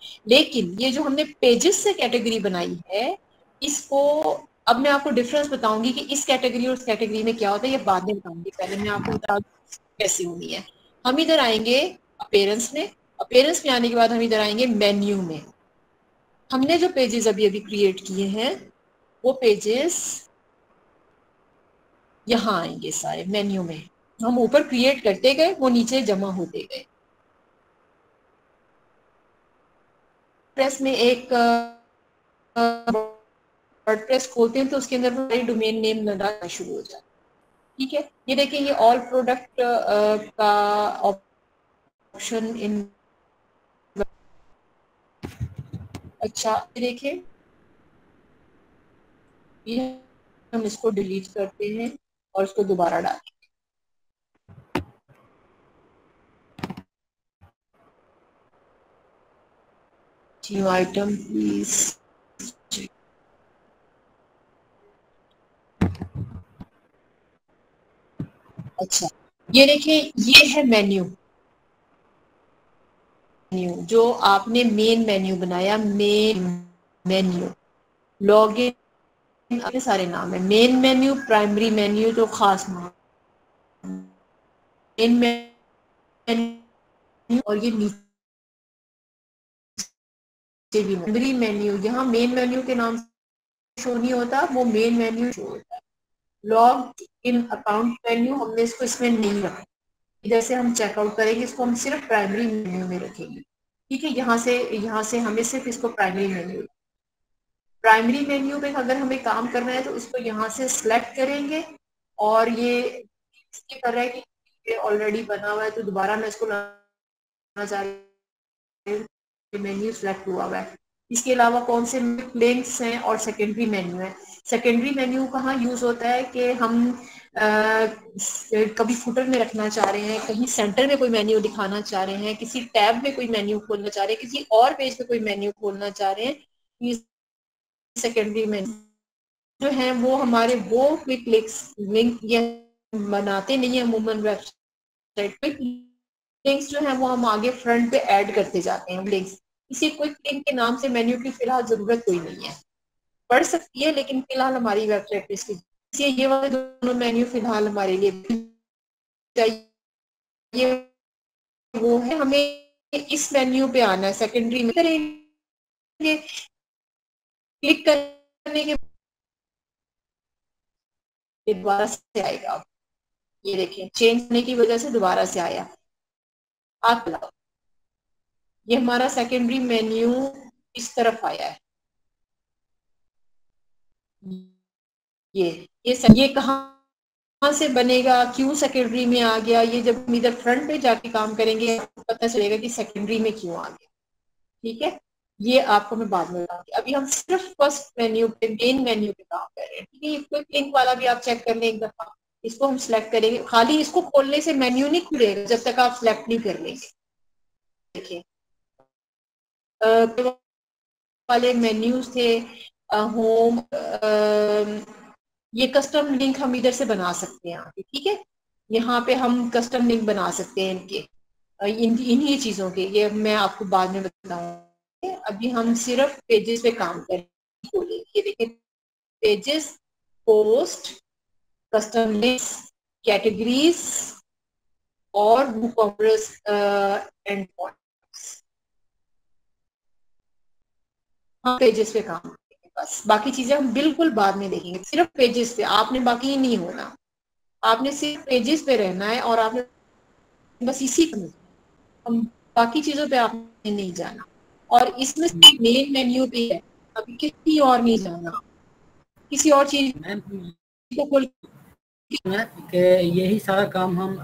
है। लेकिन ये जो हमने पेजेस से कैटेगरी बनाई है, इसको अब मैं आपको डिफरेंस बताऊंगी कि इस कैटेगरी और उस कैटेगरी में क्या होता है, ये बाद में बताऊंगी। पहले मैं आपको बता दूं कैसे होनी है। हम इधर आएंगे अपीयरेंस में, अपीयरेंस में आने के बाद हम इधर आएंगे मेन्यू में। हमने जो पेजेस अभी अभी क्रिएट किए हैं वो पेजेस यहाँ आएंगे सारे मेन्यू में। हम ऊपर क्रिएट करते गए, वो नीचे जमा होते गए। प्रेस में एक वर्डप्रेस खोलते हैं तो उसके अंदर हमारी डोमेन नेम लगाना शुरू हो जाए, ठीक है। ये देखिए, ये ऑल प्रोडक्ट का ऑप्शन इन। अच्छा, ये देखिए, हम इसको डिलीट करते हैं और इसको दोबारा डालते हैं। New item please. अच्छा ये देखिए, ये है मेन्यू मेन्यू जो आपने मेन मेन्यू बनाया। मेन मेन्यू लॉगिन अपने सारे नाम है। मेन मेन्यू, प्राइमरी मेन्यू जो खास नाम, मेन मेन्यू और ये नीचे भी प्राइमरी मेन्यू। यहाँ मेन मेन्यू के नाम शो नहीं होता, वो मेन मेन्यू शो होता है। लॉग इन अकाउंट मेन्यू हमने इसको इसमें नहीं रखा, इधर से हम चेकआउट करेंगे, इसको हम सिर्फ प्राइमरी मेन्यू में रखेंगे। ठीक है, यहाँ से यहाँ से हमें सिर्फ इसको प्राइमरी मेन्यू प्राइमरी मेन्यू में अगर हमें काम करना है तो उसको यहाँ से सिलेक्ट करेंगे। और ये इसके कर रहा है कि ये ऑलरेडी बना हुआ है तो दोबारा मैं इसको लाना चाह रही हूँ। मेन्यू सिलेक्ट हुआ हुआ है। इसके अलावा कौन से लिंक्स हैं और सेकेंडरी मेन्यू है। सेकेंडरी मेन्यू कहाँ यूज होता है कि हम आ, कभी फुटर में रखना चाह रहे हैं, कहीं सेंटर में कोई मेन्यू दिखाना चाह रहे हैं, किसी टैब में कोई मेन्यू खोलना चाह रहे हैं, किसी और पेज पे कोई मेन्यू खोलना चाह रहे हैं। सेकेंडरी मेन्यू जो है वो हमारे वो क्विक लिंक्स लिंक ये बनाते नहीं है अमूमन वेबसाइट पे। लिंक्स जो है वो हम आगे फ्रंट पे ऐड करते जाते हैं लिंक्स। इसी क्विक लिंक के नाम से मेन्यू की फिलहाल जरूरत कोई नहीं है, पड़ सकती है लेकिन फिलहाल हमारी वेबसाइट पे इसकी, इसलिए ये वाले दोनों मेन्यू फिलहाल हमारे लिए चाहिए। वो है हमें इस मेन्यू पे आना है, सेकेंडरी में करेंगे, क्लिक करने के दोबारा से आएगा। ये देखें चेंज होने की वजह से दोबारा से आया। आप लाओ, ये हमारा सेकेंडरी मेन्यू इस तरफ आया है। ये ये ये कहाँ से बनेगा, क्यों सेकेंडरी में आ गया, ये जब हम इधर फ्रंट पे जाके काम करेंगे पता चलेगा कि सेकेंडरी में क्यों आ गया। ठीक है, ये आपको मैं बाद में बताऊंगी। अभी हम सिर्फ फर्स्ट मेन्यू पे, मेन मेन्यू पे काम कर रहे हैं। ठीक है, ये क्विक लिंक वाला भी आप चेक कर लें एक दफा। इसको हम सिलेक्ट करेंगे, खाली इसको खोलने से मेन्यू नहीं खुलेगा जब तक आप सिलेक्ट नहीं कर लेंगे। देखिए तो वाले मेन्यूज थे, होम, ये कस्टम लिंक हम इधर से बना सकते हैं आगे। ठीक है, यहाँ पे हम कस्टम लिंक बना सकते हैं इनके इन्हीं चीजों के, ये मैं आपको बाद में बताऊंगा। अभी हम सिर्फ पेजेस पे काम करेंगे। ये देखिए pages, post, custom list, categories और WooCommerce एंड पॉइंट्स। हम पेजेस पे काम करेंगे बस, बाकी चीजें हम बिल्कुल बाद में देखेंगे। सिर्फ पेजेस पे आपने बाकी नहीं होना, आपने सिर्फ पेजेस पे रहना है और आपने बस इसी को, हम बाकी चीजों पे आपने नहीं जाना। और इसमें मेन मेन्यू भी है, अभी किसी और नहीं जाना, किसी और चीज को। यही सारा काम हम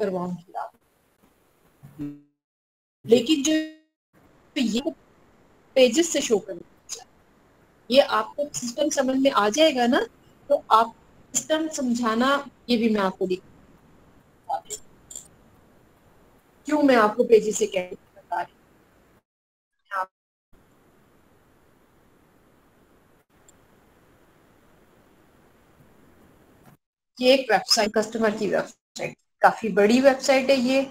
करवाऊंगी, लेकिन जो ये पेजेस से शो करना, ये आपको सिस्टम समझ में आ जाएगा ना, तो आप सिस्टम समझाना ये भी मैं आपको दिखा, क्यों मैं आपको पेजेस से कैसे बता रही हूँ। ये एक वेबसाइट, कस्टमर की वेबसाइट, काफी बड़ी वेबसाइट है ये,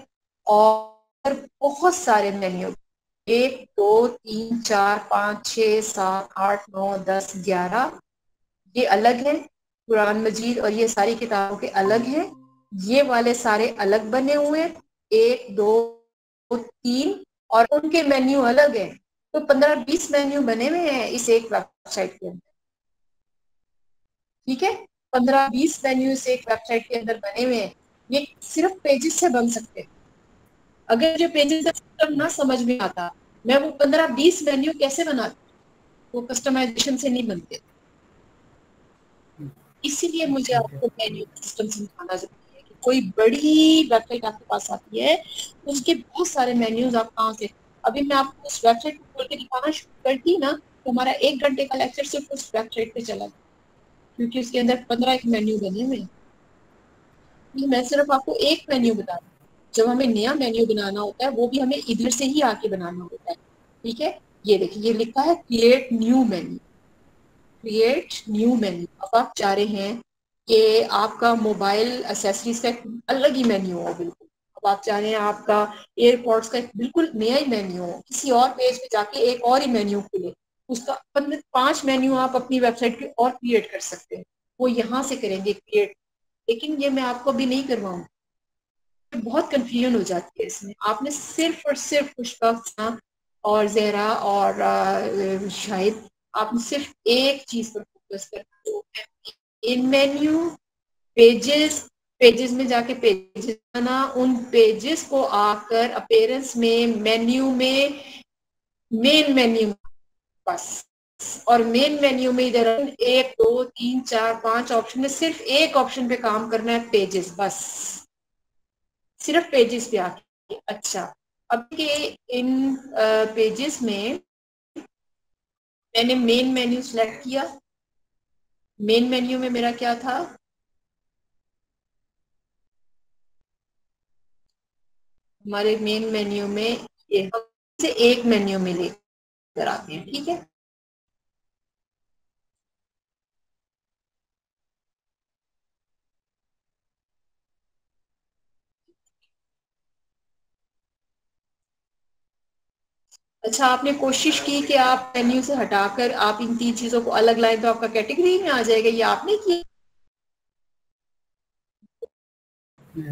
और बहुत सारे मेन्यू, एक दो तीन चार पाँच छः सात आठ नौ दस ग्यारह, ये अलग है कुरान मजीद और ये सारी किताबों के अलग हैं। ये वाले सारे अलग बने हुए हैं, एक दो तीन, और उनके मेन्यू अलग हैं। तो पंद्रह बीस मेन्यू बने हुए हैं इस एक वेबसाइट के अंदर। ठीक है, पंद्रह बीस मेन्यू इस एक वेबसाइट के अंदर बने हुए हैं। ये सिर्फ पेजेस से बन सकते हैं। अगर जो पेजेस का सिस्टम ना समझ में आता, मैं वो पंद्रह बीस मेन्यू कैसे बनाती, वो कस्टमाइजेशन से नहीं बनते। इसीलिए मुझे आपको मेन्यू सिस्टम समझाना जरूरी है कि कोई बड़ी वेबसाइट आपके पास आती है, उसके बहुत सारे मेन्यूज आप कहाँ से, अभी मैं आपको उस वेबसाइट को खोल के दिखाना शुरू करती ना, तो हमारा एक घंटे का लेक्चर सिर्फ उस वेबसाइट पे चला, क्योंकि उसके अंदर पंद्रह एक मेन्यू बने हुए हैं। मैं सिर्फ आपको एक मेन्यू बता रही हूँ। जब हमें नया मेन्यू बनाना होता है, वो भी हमें इधर से ही आके बनाना होता है, ठीक है। ये देखिए, ये लिखा है create new menu, create new menu. अब आप चाह रहे हैं कि आपका मोबाइल एक्सेसरीज का एक अलग ही मेन्यू हो, बिल्कुल। अब आप चाह रहे हैं आपका एयरपोर्ट्स का एक बिल्कुल नया ही मेन्यू हो, किसी और पेज पे जाके एक और ही मेन्यू खुले, उसका पांच मेन्यू आप अपनी वेबसाइट पे और क्रिएट कर सकते हैं। वो यहाँ से करेंगे क्रिएट, लेकिन ये मैं आपको अभी नहीं करवाऊंगी, बहुत कन्फ्यूजन हो जाती है इसमें। आपने सिर्फ और सिर्फ खुशबख्त और जहरा और शाहिद, आपने सिर्फ एक चीज पर फोकस करना है, इन मेन्यू पेजेस, पेजेस में जाके पेजेस बनाना, उन पेजेस को आकर अपीयरेंस में, मेन्यू में, मेन मेन्यू, बस। और मेन मेन्यू में इधर एक दो तीन चार पांच ऑप्शन में सिर्फ एक ऑप्शन पे काम करना है, पेजेस, बस। सिर्फ पेजेस पे आके, अच्छा अब के इन पेजेस में मैंने मेन मेन्यू सेलेक्ट किया। मेन मेन्यू में मेरा क्या था, हमारे मेन मेन्यू में ये हम से एक मेन्यू में लेकर आते हैं, ठीक है। अच्छा, आपने कोशिश की कि आप मेन्यू से हटाकर आप इन तीन चीजों को अलग लाएं तो आपका कैटेगरी में आ जाएगा, ये आपने किया?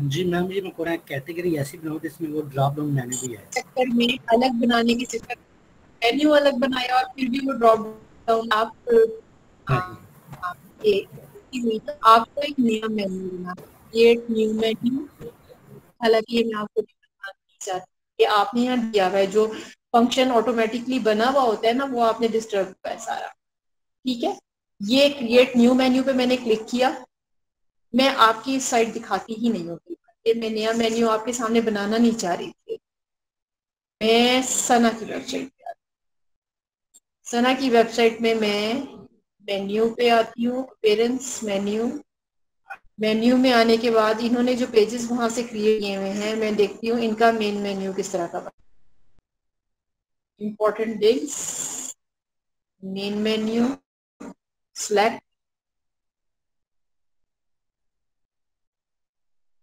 जी मैम, ये मैं कह रहा हूं कैटेगरी ऐसी बनाओ जिसमें वो ड्रॉप डाउन मेन्यू भी है। चक्कर में अलग बनाने के चक्कर मेन्यू अलग बनाया और फिर भी वो ड्रॉप डाउन, आप आपको एक नया मेन्यू बनाना, ये एक न्यू मेन्यू। हालांकि ये मैं आपको नहीं चाहती, आपने यहाँ दिया हुआ है जो फंक्शन ऑटोमेटिकली बना हुआ होता है ना, वो आपने डिस्टर्ब किया है सारा, ठीक है। ये क्रिएट न्यू मेन्यू पे मैंने क्लिक किया। मैं आपकी साइट दिखाती ही नहीं होती, ये मैं नया मेन्यू आपके सामने बनाना नहीं चाह रही थी। मैं सना की वेबसाइट पे आती, सना की वेबसाइट में मैं मेन्यू पे आती हूँ, पेरेंट्स मेन्यू। मेन्यू में आने के बाद इन्होंने जो पेजेस वहां से क्रिएट किए हुए हैं, मैं देखती हूँ इनका मेन मेन्यू किस तरह का। Important deals, main menu, select,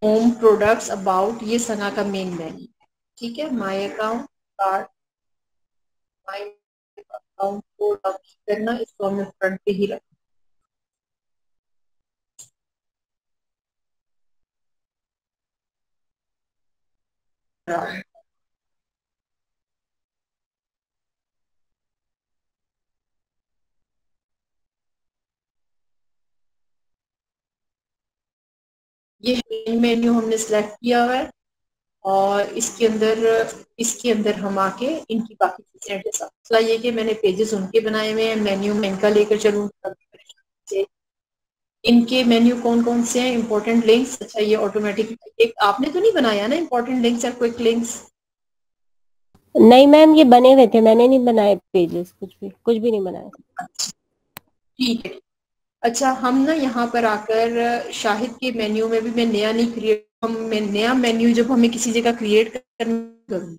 home products, about, ये सना का मेन मेन्यू, ठीक है। My account, card, my account को लॉगिन करना, इसको हमें फ्रंट पे ही रखना। Right. ये मेन मेन्यू हमने सेलेक्ट किया हुआ है और इसके अंदर इसके अंदर हम आके इनकी बाकी चीजें के साथ, तो ये कि मैंने पेजेस उनके बनाए हुए हैं, मेन्यू में इनका लेकर चलूँगी। इनके मेन्यू कौन कौन से हैं? इम्पोर्टेंट लिंक्स, अच्छा ये ऑटोमेटिक, एक आपने तो नहीं बनाया ना इम्पोर्टेंट लिंक्स और क्विक लिंक्स? नहीं मैम, ये बने हुए थे, मैंने नहीं बनाए पेजेस, कुछ भी कुछ भी नहीं बनाया, ठीक है। अच्छा, हम ना यहाँ पर आकर शाहिद के मेन्यू में भी मैं नया नहीं क्रिएट, हम मैं नया मेन्यू जब हमें किसी जगह क्रिएट करूँगी,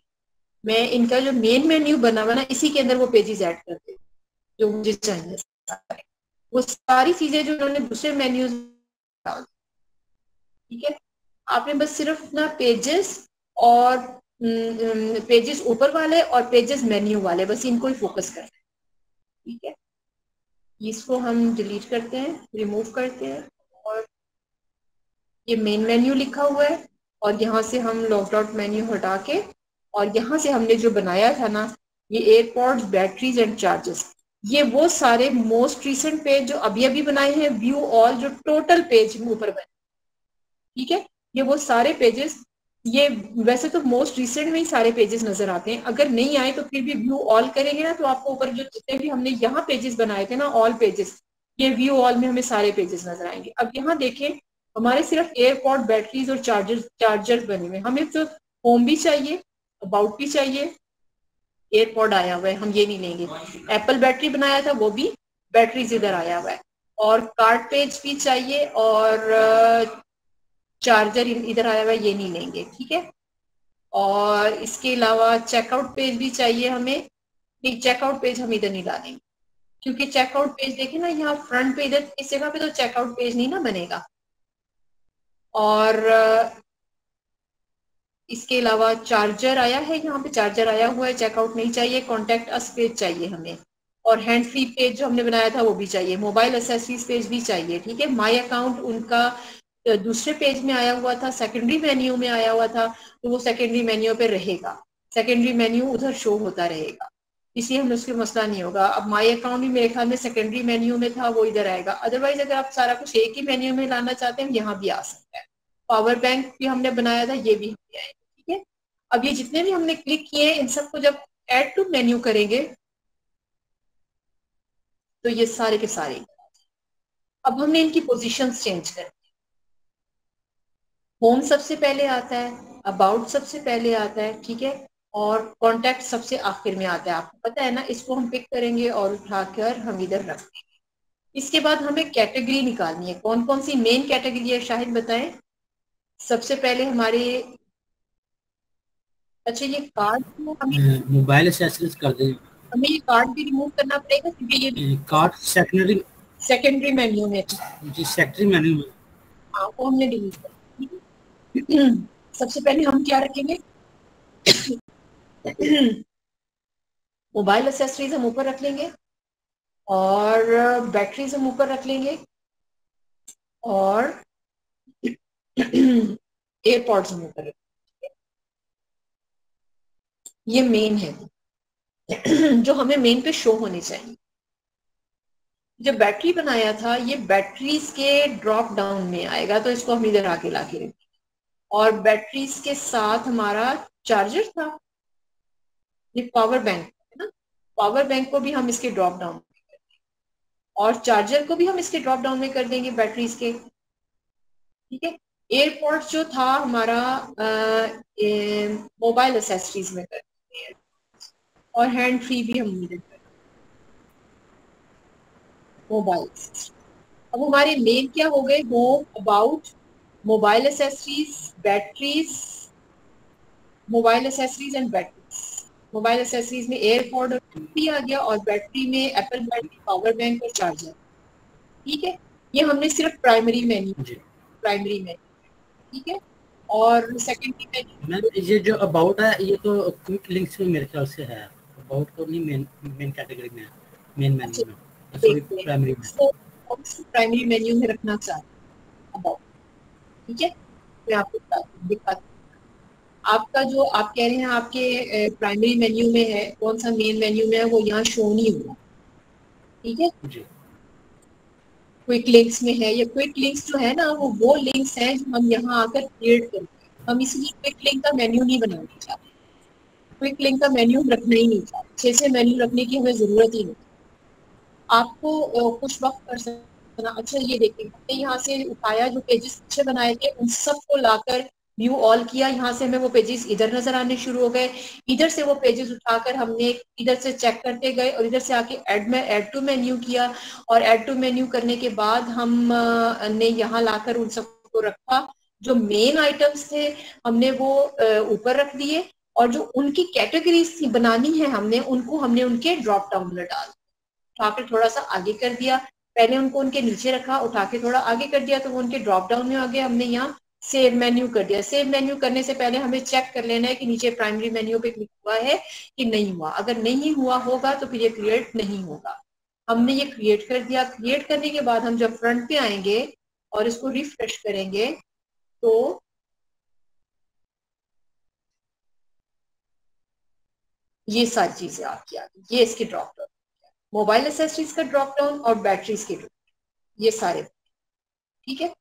मैं इनका जो मेन मेन्यू बना हुआ ना, इसी के अंदर वो पेजेस ऐड कर देती हूँ जो मुझे चाहिए, वो सारी चीजें जो उन्होंने दूसरे मेन्यूज, ठीक है। आपने बस सिर्फ ना पेजेस और पेजेस ऊपर वाले और पेजेस मेन्यू वाले, बस इनको ही फोकस करना है, ठीक है। इसको हम डिलीट करते हैं, रिमूव करते हैं, और ये मेन मेन्यू लिखा हुआ है और यहाँ से हम लॉग्ड आउट मेन्यू हटा के, और यहाँ से हमने जो बनाया था ना ये एयरपोर्ट्स, बैटरीज एंड चार्जेस, ये वो सारे मोस्ट रिसेंट पेज जो अभी अभी बनाए हैं, व्यू ऑल जो टोटल पेज ऊपर बने, ठीक है। ये वो सारे पेजेस ये वैसे तो मोस्ट रिसेंट में ही सारे पेजेस नजर आते हैं, अगर नहीं आए तो फिर भी व्यू ऑल करेंगे ना तो आपको ऊपर जो जितने भी हमने यहाँ पेजेस बनाए थे ना ऑल पेजेस, ये व्यू ऑल में हमें सारे पेजेस नजर आएंगे। अब यहाँ देखें हमारे सिर्फ एयरपोर्ट बैटरीज और चार्जर चार्जर्स बने हुए, हमें तो होम भी चाहिए, अबाउट भी चाहिए, एयरपोर्ट आया हुआ है, हम ये नहीं लेंगे। एप्पल बैटरी बनाया था वो भी बैटरीज इधर आया हुआ है, और कार्ट पेज भी चाहिए और चार्जर इधर आया हुआ है, ये नहीं लेंगे, ठीक है। और इसके अलावा चेकआउट पेज भी चाहिए हमें, नहीं चेकआउट पेज हम इधर नहीं डालेंगे क्योंकि चेकआउट पेज देखें ना यहाँ फ्रंट पे, इधर इस जगह पे तो चेकआउट पेज नहीं ना बनेगा। और इसके अलावा चार्जर आया है, यहाँ पे चार्जर आया हुआ है, चेकआउट नहीं चाहिए। कॉन्टेक्ट अस पेज चाहिए हमें, और हैंड फ्री पेज जो हमने बनाया था वो भी चाहिए, मोबाइल एक्सेसरीज पेज भी चाहिए, ठीक है। माय अकाउंट उनका दूसरे पेज में आया हुआ था, सेकेंडरी मेन्यू में आया हुआ था, तो वो सेकेंडरी मेन्यू पे रहेगा, सेकेंडरी मेन्यू उधर शो होता रहेगा, इसलिए हमें उसके मसला नहीं होगा। अब माई अकाउंट भी मेरे ख्याल में सेकेंडरी मेन्यू में था, वो इधर आएगा। अदरवाइज अगर आप सारा कुछ एक ही मेन्यू में लाना चाहते हैं यहाँ भी आ सकता है। पावर बैंक भी हमने बनाया था, ये भी हमें आएगा, ठीक है। अब ये जितने भी हमने क्लिक किए इन सबको जब एड टू मेन्यू करेंगे तो ये सारे के सारे। अब हमने इनकी पोजिशन चेंज कर, होम सबसे पहले आता है, अबाउट सबसे पहले आता है, ठीक है, और कॉन्टैक्ट सबसे आखिर में आता है, आपको पता है ना। इसको हम पिक करेंगे और उठाकर हम इधर रख देंगे। इसके बाद हमें कैटेगरी निकालनी है, कौन कौन सी मेन कैटेगरी है शाहिद बताएं। सबसे पहले हमारे अच्छा ये कार्ड, मोबाइल एक्सेसरीज कर दें, हमें ये कार्ड भी रिमूव करना पड़ेगा क्योंकि ये कार्ड सेकेंडरी सेकेंडरी मेन्यू में जी, सेकेंडरी मेन्यू में, हाँ वो हमने डिलीट किया। सबसे पहले हम क्या रखेंगे, मोबाइल एक्सेसरीज हम ऊपर रख लेंगे और बैटरीज हम ऊपर रख लेंगे और एयरपॉड्स हम ऊपर रख लेंगे। ये मेन है जो हमें मेन पे शो होने चाहिए। जब बैटरी बनाया था ये बैटरीज के ड्रॉप डाउन में आएगा, तो इसको हम इधर आके लाके रखेंगे। और बैटरीज के साथ हमारा चार्जर था, ये पावर बैंक है ना, पावर बैंक को भी हम इसके ड्रॉप डाउन में कर देंगे और चार्जर को भी हम इसके ड्रॉप डाउन में कर देंगे बैटरीज के, ठीक है। एयरपोर्ट्स जो था हमारा मोबाइल एक्सेसरीज में कर देंगे और हैंड फ्री भी हम इधर कर देंगे, मोबाइल। अब हमारे मेन क्या हो गए, home, about, mobile accessories, batteries, mobile accessories and batteries. Mobile accessories में एयरपोर्ट और बैटरी आ गया और बैटरी में एप्पल बैटरी, पावर बैंक और चार्जर, ठीक है। ये हमने सिर्फ प्राइमरी मेन्यू, प्राइमरी मेन्यू, ठीक है। और सेकेंडरी मेन्यू मैम ये जो अबाउट है ये तो क्विक लिंक्स में मेरे ख्याल से है, अबाउट तो नहीं मेन मेन कैटेगरी में है, मेन मेन्यू में, सॉरी प्राइमरी में, तो प्राइमरी मेन्यू में रखना चाहिए अबाउट, ठीक है। मैं आपको दिखाता हूं आपका जो आप कह रहे हैं आपके प्राइमरी मेन्यू में है, कौन सा मेन मेन्यू में है वो यहाँ शो नहीं हुआ, ठीक है। क्विक लिंक्स में है, ये क्विक लिंक्स जो है ना वो वो लिंक्स हैं जो हम यहाँ आकर क्रिएट करते हैं। हम इसलिए क्विक लिंक का मेन्यू नहीं बनाना चाहते, क्विक लिंक का मेन्यू रखना ही नहीं चाहते, छह छह मेन्यू रखने की हमें जरूरत ही नहीं। आपको कुछ वक्त कर सकना। अच्छा ये देखें हमने यहाँ से उठाया जो पेजेस अच्छे बनाए थे उन सबको लाकर व्यू ऑल किया, यहाँ से हमें वो पेजेस इधर नजर आने शुरू हो गए। इधर से वो पेजेस उठाकर हमने इधर से चेक करते गए और इधर से आके एड में एड टू मेन्यू किया और एड टू मेन्यू करने के बाद हमने यहाँ लाकर उन सबको रखा। जो मेन आइटम्स थे हमने वो ऊपर रख दिए और जो उनकी कैटेगरीज बनानी है हमने उनको हमने उनके ड्रॉप डाउन में डाल उठाकर थोड़ा सा आगे कर दिया। पहले उनको उनके नीचे रखा, उठा के थोड़ा आगे कर दिया तो वो उनके ड्रॉप डाउन में आ गए। हमने यहाँ सेव मेन्यू कर दिया। सेव मेन्यू करने से पहले हमें चेक कर लेना है कि नीचे प्राइमरी मेन्यू पे क्लिक हुआ है कि नहीं हुआ। अगर नहीं हुआ होगा तो फिर ये क्रिएट नहीं होगा। हमने ये क्रिएट कर दिया। क्रिएट करने के बाद हम जब फ्रंट पे आएंगे और इसको रिफ्रेश करेंगे तो ये सारी चीजें आपकी आ गई। ये इसके ड्रॉप डाउन, मोबाइल एक्सेसरीज का ड्रॉप डाउन और बैटरीज के ड्रॉप, ये सारे, ठीक है।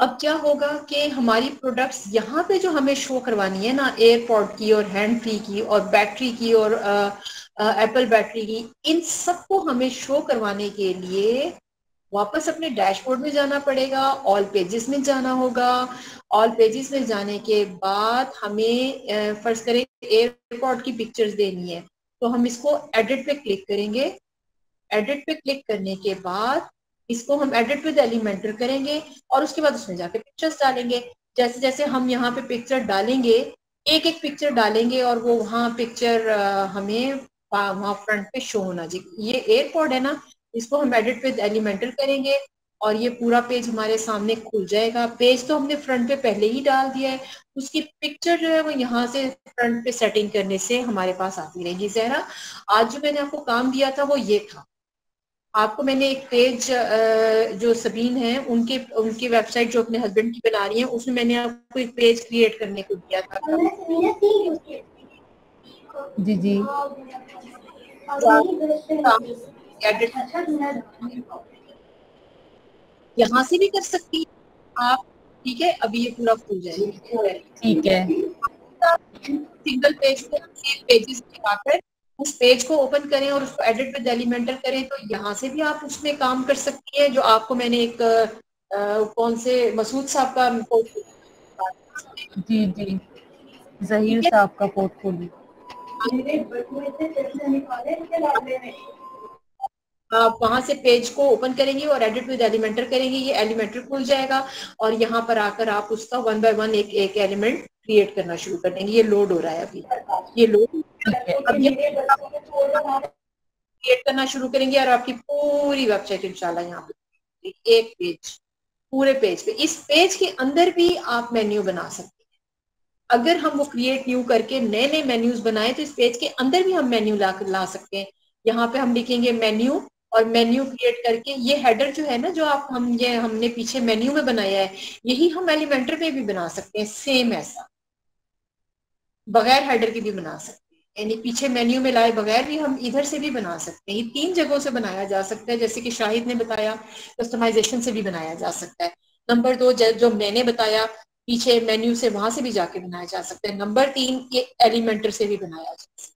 अब क्या होगा कि हमारी प्रोडक्ट्स यहाँ पे जो हमें शो करवानी है ना, एयरपोर्ट की और हैंड फ्री की और बैटरी की और एप्पल बैटरी की, इन सबको हमें शो करवाने के लिए वापस अपने डैशबोर्ड में जाना पड़ेगा, ऑल पेजेस में जाना होगा। ऑल पेजेस में जाने के बाद हमें फर्ज करें एयरपोर्ट की पिक्चर्स देनी है, तो हम इसको एडिट पे क्लिक करेंगे। एडिट पे क्लिक करने के बाद इसको हम एडिट विद एलिमेंटर करेंगे और उसके बाद उसमें जाके पिक्चर्स डालेंगे। जैसे जैसे हम यहाँ पे पिक्चर डालेंगे, एक एक पिक्चर डालेंगे और वो वहाँ पिक्चर हमें वहाँ फ्रंट पे शो होना चाहिए। ये एयरपोर्ट है ना, इसको हम एडिट विद एलिमेंटर करेंगे और ये पूरा पेज हमारे सामने खुल जाएगा। पेज तो हमने फ्रंट पे पहले ही डाल दिया है, उसकी पिक्चर जो है वो यहाँ से फ्रंट पे सेटिंग करने से हमारे पास आती रहेगी। जहरा, आज जो मैंने आपको काम दिया था वो ये था, आपको मैंने एक पेज जो सबीन है उनके उनकी वेबसाइट जो अपने हस्बैंड की बना रही है, उसमें मैंने आपको एक पेज क्रिएट करने को दिया था। जी जी, यहाँ से भी कर सकती हैं आप, ठीक है। अभी ये पूरा खुल जाएगा, ठीक है। सिंगल पेज पे पेजेस लगाकर उस पेज को ओपन करें और उसको एडिट विद एलिमेंटर करें, तो यहाँ से भी आप उसमें काम कर सकती हैं। जो आपको मैंने एक आ, कौन से मसूद साहब का पोर्टफोलियो, जी जी, ज़हीर साहब का पोर्टफोलियो, आप वहाँ से पेज को ओपन करेंगी और एडिट विद एलिमेंटर करेंगी, ये एलिमेंटर खुल जाएगा और यहाँ पर आकर आप उसका वन बाय वन एक एक एलिमेंट क्रिएट करना शुरू कर देंगे। ये लोड हो रहा है अभी, ये लोड अब ये क्रिएट करना शुरू करेंगे और आपकी पूरी वेबसाइट इंशाल्लाह यहाँ पे एक पेज, पूरे पेज पे, इस पेज के अंदर भी आप मेन्यू बना सकते हैं। अगर हम वो क्रिएट न्यू करके नए नए मेन्यूज बनाए तो इस पेज के अंदर भी हम मेन्यू ला ला सकते हैं। यहाँ पे हम लिखेंगे मेन्यू और मेन्यू क्रिएट करके ये हेडर जो है ना, जो आप हम ये हमने पीछे मेन्यू में बनाया है, यही हम एलिमेंटर पे भी बना सकते हैं, सेम ऐसा बगैर हेडर के भी बना सकते हैं, यानी पीछे मेन्यू में लाए बगैर भी हम इधर से भी बना सकते हैं। ये तीन जगहों से बनाया जा सकता है, जैसे कि शाहिद ने बताया कस्टमाइजेशन से भी बनाया जा सकता है। नंबर दो, जो मैंने बताया पीछे मेन्यू से, वहां से भी जाके बनाया जा सकता है। नंबर तीन, ये एलिमेंटर से भी बनाया जा सकता है,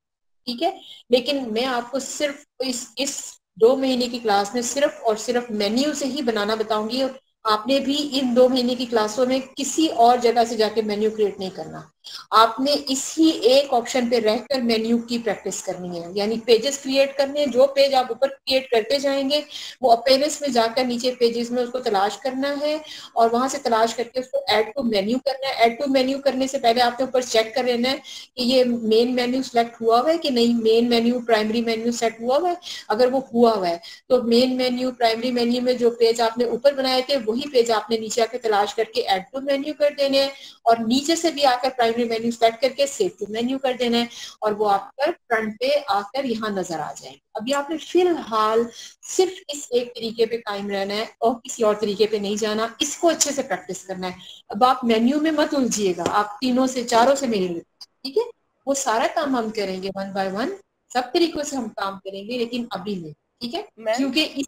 ठीक है। लेकिन मैं आपको सिर्फ इस इस दो महीने की क्लास में सिर्फ और सिर्फ मेन्यू से ही बनाना बताऊंगी। आपने भी इन दो महीने की क्लासों में किसी और जगह से जाके मेन्यू क्रिएट नहीं करना, आपने इसी एक ऑप्शन पे रहकर मेन्यू की प्रैक्टिस करनी है, यानी पेजेस क्रिएट करने हैं। जो पेज आप ऊपर क्रिएट करते जाएंगे वो अपीयरेंस में जाकर नीचे पेजेस में उसको तलाश करना है और वहां से तलाश करके उसको ऐड टू मेन्यू करना है। ऐड टू मेन्यू करने से पहले आपने ऊपर चेक कर लेना है कि ये मेन मेन्यू सेलेक्ट हुआ हुआ है कि नहीं, main menu primary menu set हुआ हुआ है। अगर वो हुआ हुआ है तो मेन मेन्यू प्राइमरी मेन्यू में जो पेज आपने ऊपर बनाए थे वही पेज आपने नीचे आकर तलाश करके ऐड टू मेन्यू कर देने हैं और नीचे से भी आकर प्राइमरी मेन्यू सेलेक्ट करके सेव टू मेन्यू कर देना है और वो आपका फ्रंट पे आकर यहाँ नजर आ जाएंगे। अभी आपने फिलहाल सिर्फ इस एक तरीके पे कायम रहना है और किसी और तरीके पे नहीं जाना, इसको अच्छे से प्रैक्टिस करना है। अब आप मेन्यू में मत उलझिएगा, आप तीनों से चारों से मिलेंगे, ठीक है। वो सारा काम हम करेंगे वन बाय वन, सब तरीकों से हम काम करेंगे, लेकिन अभी नहीं, ठीक है, क्योंकि इस...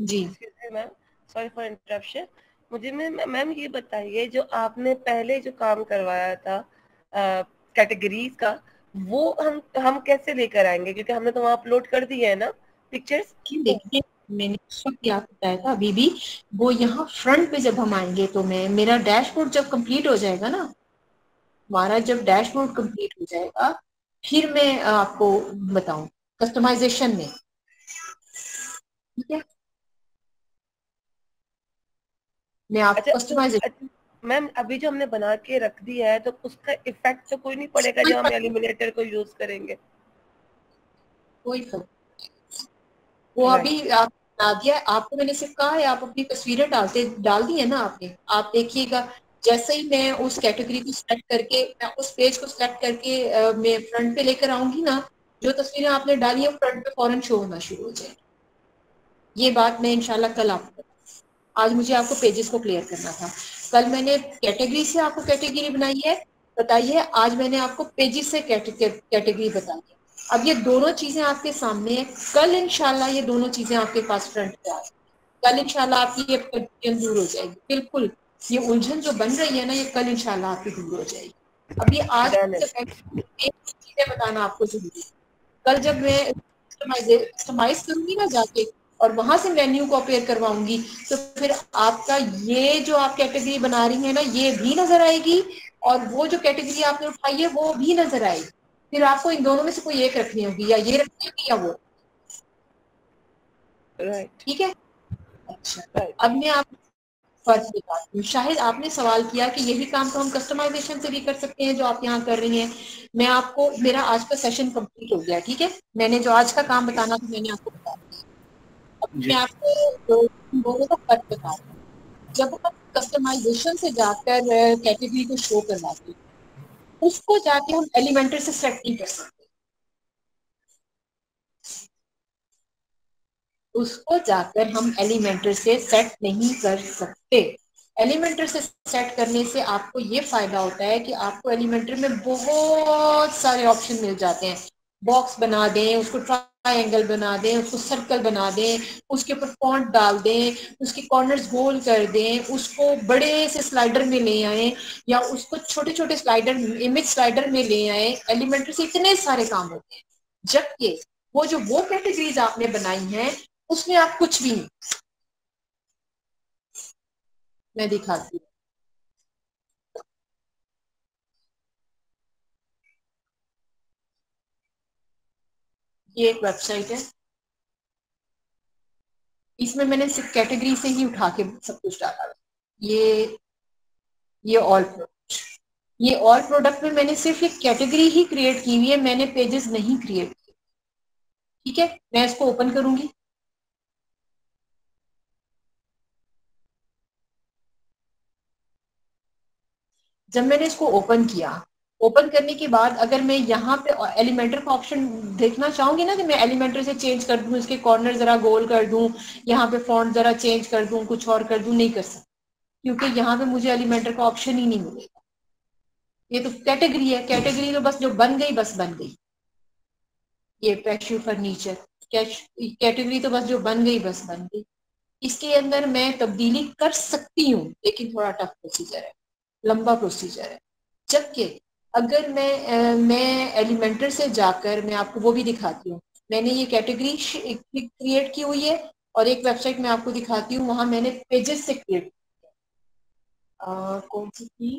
जी मैम, सॉरी फॉर इंटरप्शन। मुझे मैम ये बताइए, जो आपने पहले जो काम करवाया था कैटेगरीज uh, का, वो हम हम कैसे लेकर आएंगे, क्योंकि हमने तो वहाँ अपलोड कर दिया है ना पिक्चर्स। देखिए, मैंने सब क्या बताया था अभी भी, वो यहाँ फ्रंट पे जब हम आएंगे तो मैं मेरा डैशबोर्ड जब कंप्लीट हो जाएगा ना, हमारा जब डैशबोर्ड कंप्लीट हो जाएगा फिर मैं आपको बताऊँ कस्टमाइजेशन में, ठीक है। मैं आपको अच्छा, कस्टमाइजेशन मैम अभी जो हमने बना के रख दिया है तो उसका इफेक्ट तो कोई नहीं पड़ेगा जब हम एलिमिनेटर को यूज करेंगे, कोई फर्क वो अभी आप बना दिया। आपको मैंने सिर्फ कहा है आप अपनी तस्वीरें डालते डाल दी है ना आपने। आप देखिएगा जैसे ही मैं उस कैटेगरी को सिलेक्ट करके, मैं उस पेज को सिलेक्ट करके आ, मैं फ्रंट पे लेकर आऊंगी ना, जो तस्वीरें आपने डाली है फ्रंट पे फौरन शो होना शुरू हो जाएगी। ये बात मैं इंशाल्लाह कल आपको, आज मुझे आपको पेजेस को क्लियर करना था, कल मैंने कैटेगरी से आपको कैटेगरी बनाई है बताई है, आज मैंने आपको पेजेस से कैटेगरी बताई है। अब ये दोनों चीजें आपके सामने हैं, कल इंशाल्लाह ये दोनों चीजें आपके पास फ्रंट पे आ जाएगी, कल इंशाल्लाह आपकी ये कंफ्यूजन दूर हो जाएगी। बिल्कुल ये उलझन जो बन रही है ना, ये कल इंशाल्लाह आपकी दूर हो जाएगी। अभी आज एक चीजें बताना आपको जरूरी है, कल जब मैं कस्टमाइज करूंगी ना जाके और वहां से मेन्यू को अपेयर करवाऊंगी तो फिर आपका ये जो आप कैटेगरी बना रही है ना ये भी नजर आएगी और वो जो कैटेगरी आपने उठाई है वो भी नजर आएगी। फिर आपको इन दोनों में से कोई एक रखनी होगी, या ये रखनी होगी या वो, राइट? ठीक है। अच्छा, अब मैं आप फर्क दिखाती हूँ। शाहिद, आपने सवाल किया कि यही काम तो हम कस्टमाइजेशन से भी कर सकते हैं जो आप यहाँ कर रही हैं। मैं आपको, मेरा आज का सेशन कंप्लीट हो गया, ठीक है। मैंने जो आज का काम बताना था मैंने आपको बता दिया। अब मैं आपको दोनों का फर्क बता रही हूँ। जब हम कस्टमाइजेशन से जाकर कैटेगरी को शो करवाते हैं, उसको जाके हम एलिमेंटर से सेलेक्ट नहीं कर सकते, उसको जाकर हम एलिमेंटर से सेट नहीं कर सकते। एलिमेंटर से सेट करने से आपको ये फायदा होता है कि आपको एलिमेंटर में बहुत सारे ऑप्शन मिल जाते हैं। बॉक्स बना दें, उसको ट्रायंगल बना दें, उसको सर्कल बना दें, उसके ऊपर फॉन्ट डाल दें, उसके कॉर्नर्स गोल कर दें, उसको बड़े से स्लाइडर में ले आए या उसको छोटे छोटे स्लाइडर, इमेज स्लाइडर में ले आए। एलिमेंटर से इतने सारे काम होते हैं, जबकि वो जो वो कैटेगरीज आपने बनाई हैं उसमें आप कुछ भी नहीं। मैं दिखाती हूँ, ये एक वेबसाइट है, इसमें मैंने सिर्फ कैटेगरी से ही उठा के सब कुछ डाला। ये ये ऑल प्रोडक्ट, ये ऑल प्रोडक्ट में मैंने सिर्फ एक कैटेगरी ही क्रिएट की हुई है, मैंने पेजेस नहीं क्रिएट किए, ठीक है। मैं इसको ओपन करूंगी, जब मैंने इसको ओपन किया, ओपन करने के बाद अगर मैं यहाँ पे एलिमेंटर का ऑप्शन देखना चाहूंगी ना कि मैं एलिमेंटर से चेंज कर दूं, इसके कॉर्नर जरा गोल कर दूं, यहाँ पे फॉन्ट जरा चेंज कर दूं, कुछ और कर दूं, नहीं कर सकती, क्योंकि यहाँ पे मुझे एलिमेंटर का ऑप्शन ही नहीं मिलेगा। ये तो कैटेगरी है, कैटेगरी तो बस जो बन गई बस बन गई। ये पेशू फर्नीचर कैटेगरी तो बस जो बन गई बस बन गई। इसके अंदर मैं तब्दीली कर सकती हूँ, लेकिन थोड़ा टफ प्रोसीजर है, लंबा प्रोसीजर है। जबकि अगर मैं मैं एलिमेंटर से जाकर, मैं आपको वो भी दिखाती हूँ, मैंने ये कैटेगरी क्रिएट की हुई है और एक वेबसाइट में आपको दिखाती हूँ वहां मैंने पेजेस से क्रिएट किया। कौन सी थी,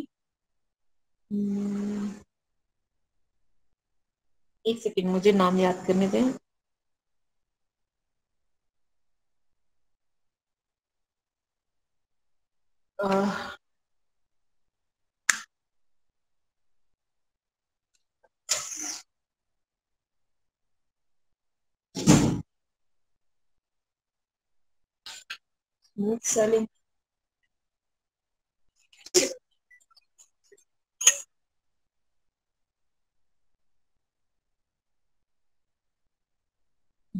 एक सेकेंड मुझे नाम याद करने दें। आ, सेलिंग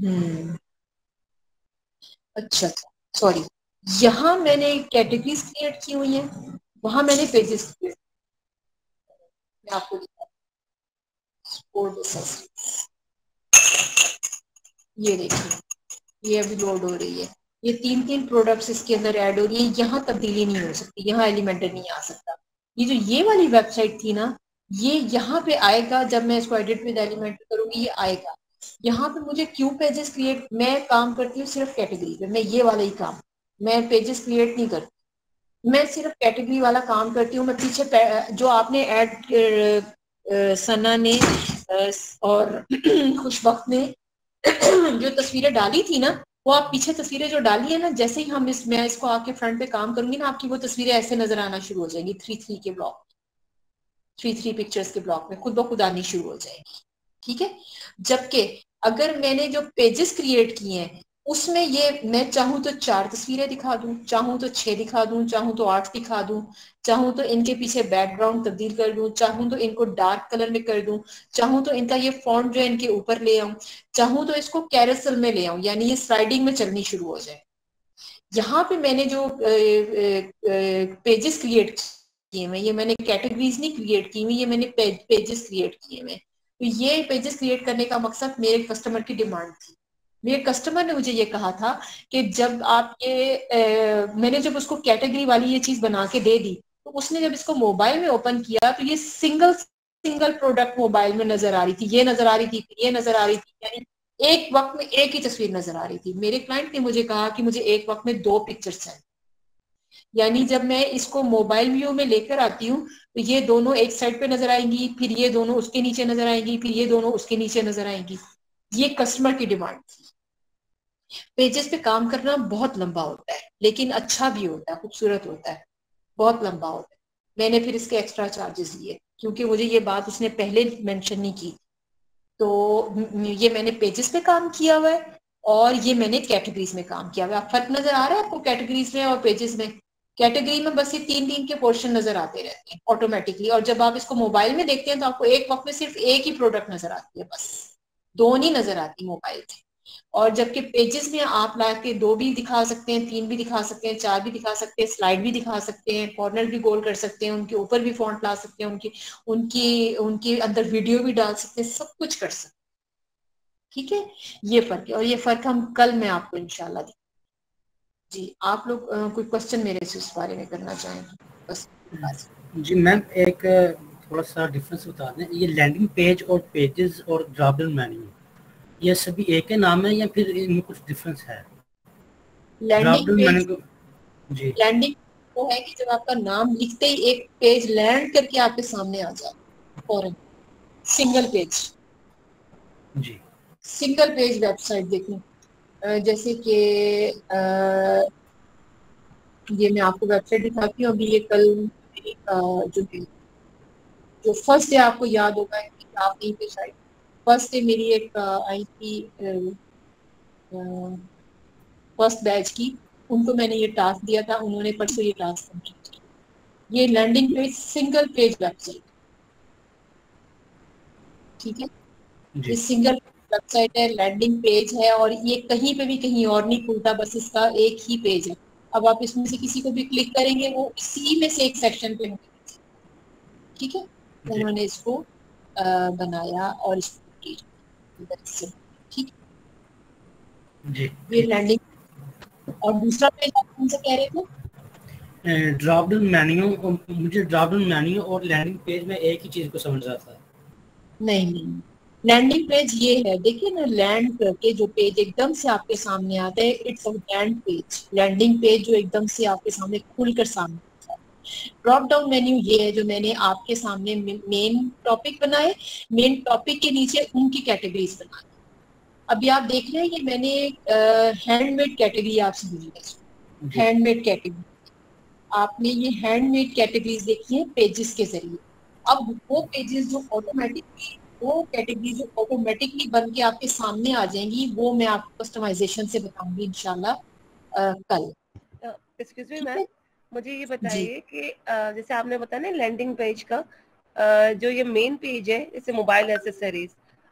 हम्म अच्छा, सॉरी, यहाँ मैंने कैटेगरीज क्रिएट की हुई है, वहां मैंने पेजेस क्रिएट। मैं आपको ये देखिए, ये अभी लोड हो रही है। ये तीन तीन प्रोडक्ट्स इसके अंदर ऐड हो रही है, यहाँ तब्दीली नहीं हो सकती, यहाँ एलिमेंटर नहीं आ सकता। ये जो ये वाली वेबसाइट थी ना, ये यहाँ पे आएगा, जब मैं इसको एडिट में एलिमेंटर करूंगी ये आएगा। यहाँ पे मुझे क्यू पेजेस क्रिएट, मैं काम करती हूँ सिर्फ कैटेगरी पे, मैं ये वाला ही काम, मैं पेजेस क्रिएट नहीं करती, मैं सिर्फ कैटेगरी वाला काम करती हूँ। मैं पीछे जो आपने ऐड, सना ने और खुशबख्त ने जो तस्वीरें डाली थी ना, वो आप पीछे तस्वीरें जो डाली है ना, जैसे ही हम इस मैं इसको आके फ्रंट पे काम करूंगी ना, आपकी वो तस्वीरें ऐसे नजर आना शुरू हो जाएंगी। थ्री थ्री के ब्लॉक, थ्री थ्री पिक्चर्स के ब्लॉक में खुद ब खुद आनी शुरू हो जाएगी, ठीक है। जबकि अगर मैंने जो पेजेस क्रिएट किए हैं उसमें ये मैं चाहूँ तो चार तस्वीरें दिखा दूं, चाहूँ तो छह दिखा दूं, चाहूँ तो आठ दिखा दूं, चाहूँ तो इनके पीछे बैकग्राउंड तब्दील कर दूं, चाहूँ तो इनको डार्क कलर में कर दूं, चाहूँ तो इनका ये फॉन्ट जो है इनके ऊपर ले आऊं, चाहूँ तो इसको कैरेसल में ले आऊं, यानी ये स्लाइडिंग में चलनी शुरू हो जाए। यहाँ पे मैंने जो पेजेस क्रिएट किए हैं, ये मैंने कैटेगरीज नहीं क्रिएट की हुई, ये मैंने पेजेस क्रिएट किए हैं। तो ये पेजेस क्रिएट करने का मकसद मेरे कस्टमर की डिमांड थी, मेरे कस्टमर ने मुझे ये कहा था कि जब आप ये ए, मैंने जब उसको कैटेगरी वाली ये चीज बना के दे दी तो उसने जब इसको मोबाइल में ओपन किया तो ये सिंगल सिंगल प्रोडक्ट मोबाइल में नजर आ रही थी, ये नजर आ रही थी, ये नजर आ रही थी, यानी एक वक्त में एक ही तस्वीर नजर आ रही थी। मेरे क्लाइंट ने मुझे कहा कि मुझे एक वक्त में दो पिक्चर्स चाहिए, यानी जब मैं इसको मोबाइल व्यू में लेकर आती हूँ तो ये दोनों एक साइड पे नजर आएंगी, फिर ये दोनों उसके नीचे नजर आएंगी, फिर ये दोनों उसके नीचे नजर आएंगी। ये कस्टमर की डिमांड थी। पेजेस पे काम करना बहुत लंबा होता है लेकिन अच्छा भी होता है, खूबसूरत होता है, बहुत लंबा होता है। मैंने फिर इसके एक्स्ट्रा चार्जेस लिए क्योंकि मुझे ये बात उसने पहले मेंशन नहीं की। तो ये मैंने पेजेस पे काम किया हुआ है और ये मैंने कैटेगरीज में काम किया हुआ है। फर्क नजर आ रहा है आपको कैटेगरीज में और पेजेस में? कैटेगरी में बस ये तीन तीन के पोर्शन नजर आते रहते हैं ऑटोमेटिकली, और जब आप इसको मोबाइल में देखते हैं तो आपको एक वक्त में सिर्फ एक ही प्रोडक्ट नजर आती है, बस दो नहीं नजर आती मोबाइल से। और जबकि पेजेस में आप लाके दो भी दिखा सकते हैं, तीन भी दिखा सकते हैं, चार भी दिखा सकते हैं, स्लाइड भी दिखा सकते हैं, कॉर्नर भी गोल कर सकते हैं, उनके ऊपर भी फॉन्ट ला सकते हैं, उनकी उनकी उनके अंदर वीडियो भी डाल सकते हैं, सब कुछ कर सकते हैं। ठीक है, ये फर्क है और ये फर्क हम कल मैं आपको इंशाल्लाह देंगे। जी, आप लोग कोई क्वेश्चन मेरे से इस बारे में करना चाहेंगे? बस जी मैम, एक थोड़ा सा डिफरेंस बता दें। ये लैंडिंग पेज और पेजेस और ड्रॉप डाउन मेन्यू ये सभी एक ही नाम है या फिर इनमें कुछ डिफरेंस है? लैंडिंग पेज को, जी लैंडिंग वो है कि जब आपका नाम लिखते ही एक पेज लैंड करके आपके सामने आ जाए फौरन, सिंगल पेज। जी, सिंगल पेज वेबसाइट देखें, जैसे कि ये मैं आपको वेबसाइट दिखाती हूँ। अभी ये कल जो जो फर्स्ट डे आपको याद होगा कि आप यहीं पे शायद फर्स्ट डे मेरी एक आई थी फर्स्ट बैच की, उनको मैंने ये टास्क दिया था, उन्होंने परसों ये टास्क कंप्लीट किया। ये landing page single page website, ठीक है, ये सिंगल वेबसाइट है, लैंडिंग पेज है और ये कहीं पे भी कहीं और नहीं खुलता, बस इसका एक ही पेज है। अब आप इसमें से किसी को भी क्लिक करेंगे वो इसी में से एक सेक्शन पे होंगे। ठीक है, उन्होंने इसको आ, बनाया और इसको ठीक जी। ये लैंडिंग और दूसरा पेज आप कौन सा कह रहे थे? Drop down menu. मुझे ड्रॉप डाउन मेन्यू और लैंडिंग पेज में एक ही चीज को समझ रहा था। नहीं नहीं, लैंडिंग पेज ये है, देखिए ना, लैंड करके जो पेज एकदम से आपके सामने आता है, it's a land page. Landing page जो एकदम से आपके सामने खुलकर सामने आता है। ड्रॉप डाउन मेन्यू ये है जो मैंने आपके सामने मेन टॉपिक बनाए, मेन टॉपिक के नीचे उनकी कैटेगरीज बनाए। अभी आप देख रहे हैं ये मैंने हैंडमेड कैटेगरी आपसे भेजी है, हैंडमेड कैटेगरी। आपने ये हैंडमेड कैटेगरीज देखी है पेजेस के जरिए। अब वो पेजेस जो ऑटोमेटिकली वो कैटेगरी जो ऑटोमेटिकली बन के आपके सामने आ जाएंगी वो मैं आपको कस्टमाइजेशन से बताऊंगी इंशाल्लाह कल। एक्सक्यूज मी मैम, मुझे ये बताइए कि जैसे आपने बताया ना लैंडिंग पेज का जो ये मेन पेज है, जैसे मोबाइल एक्सेसरीज,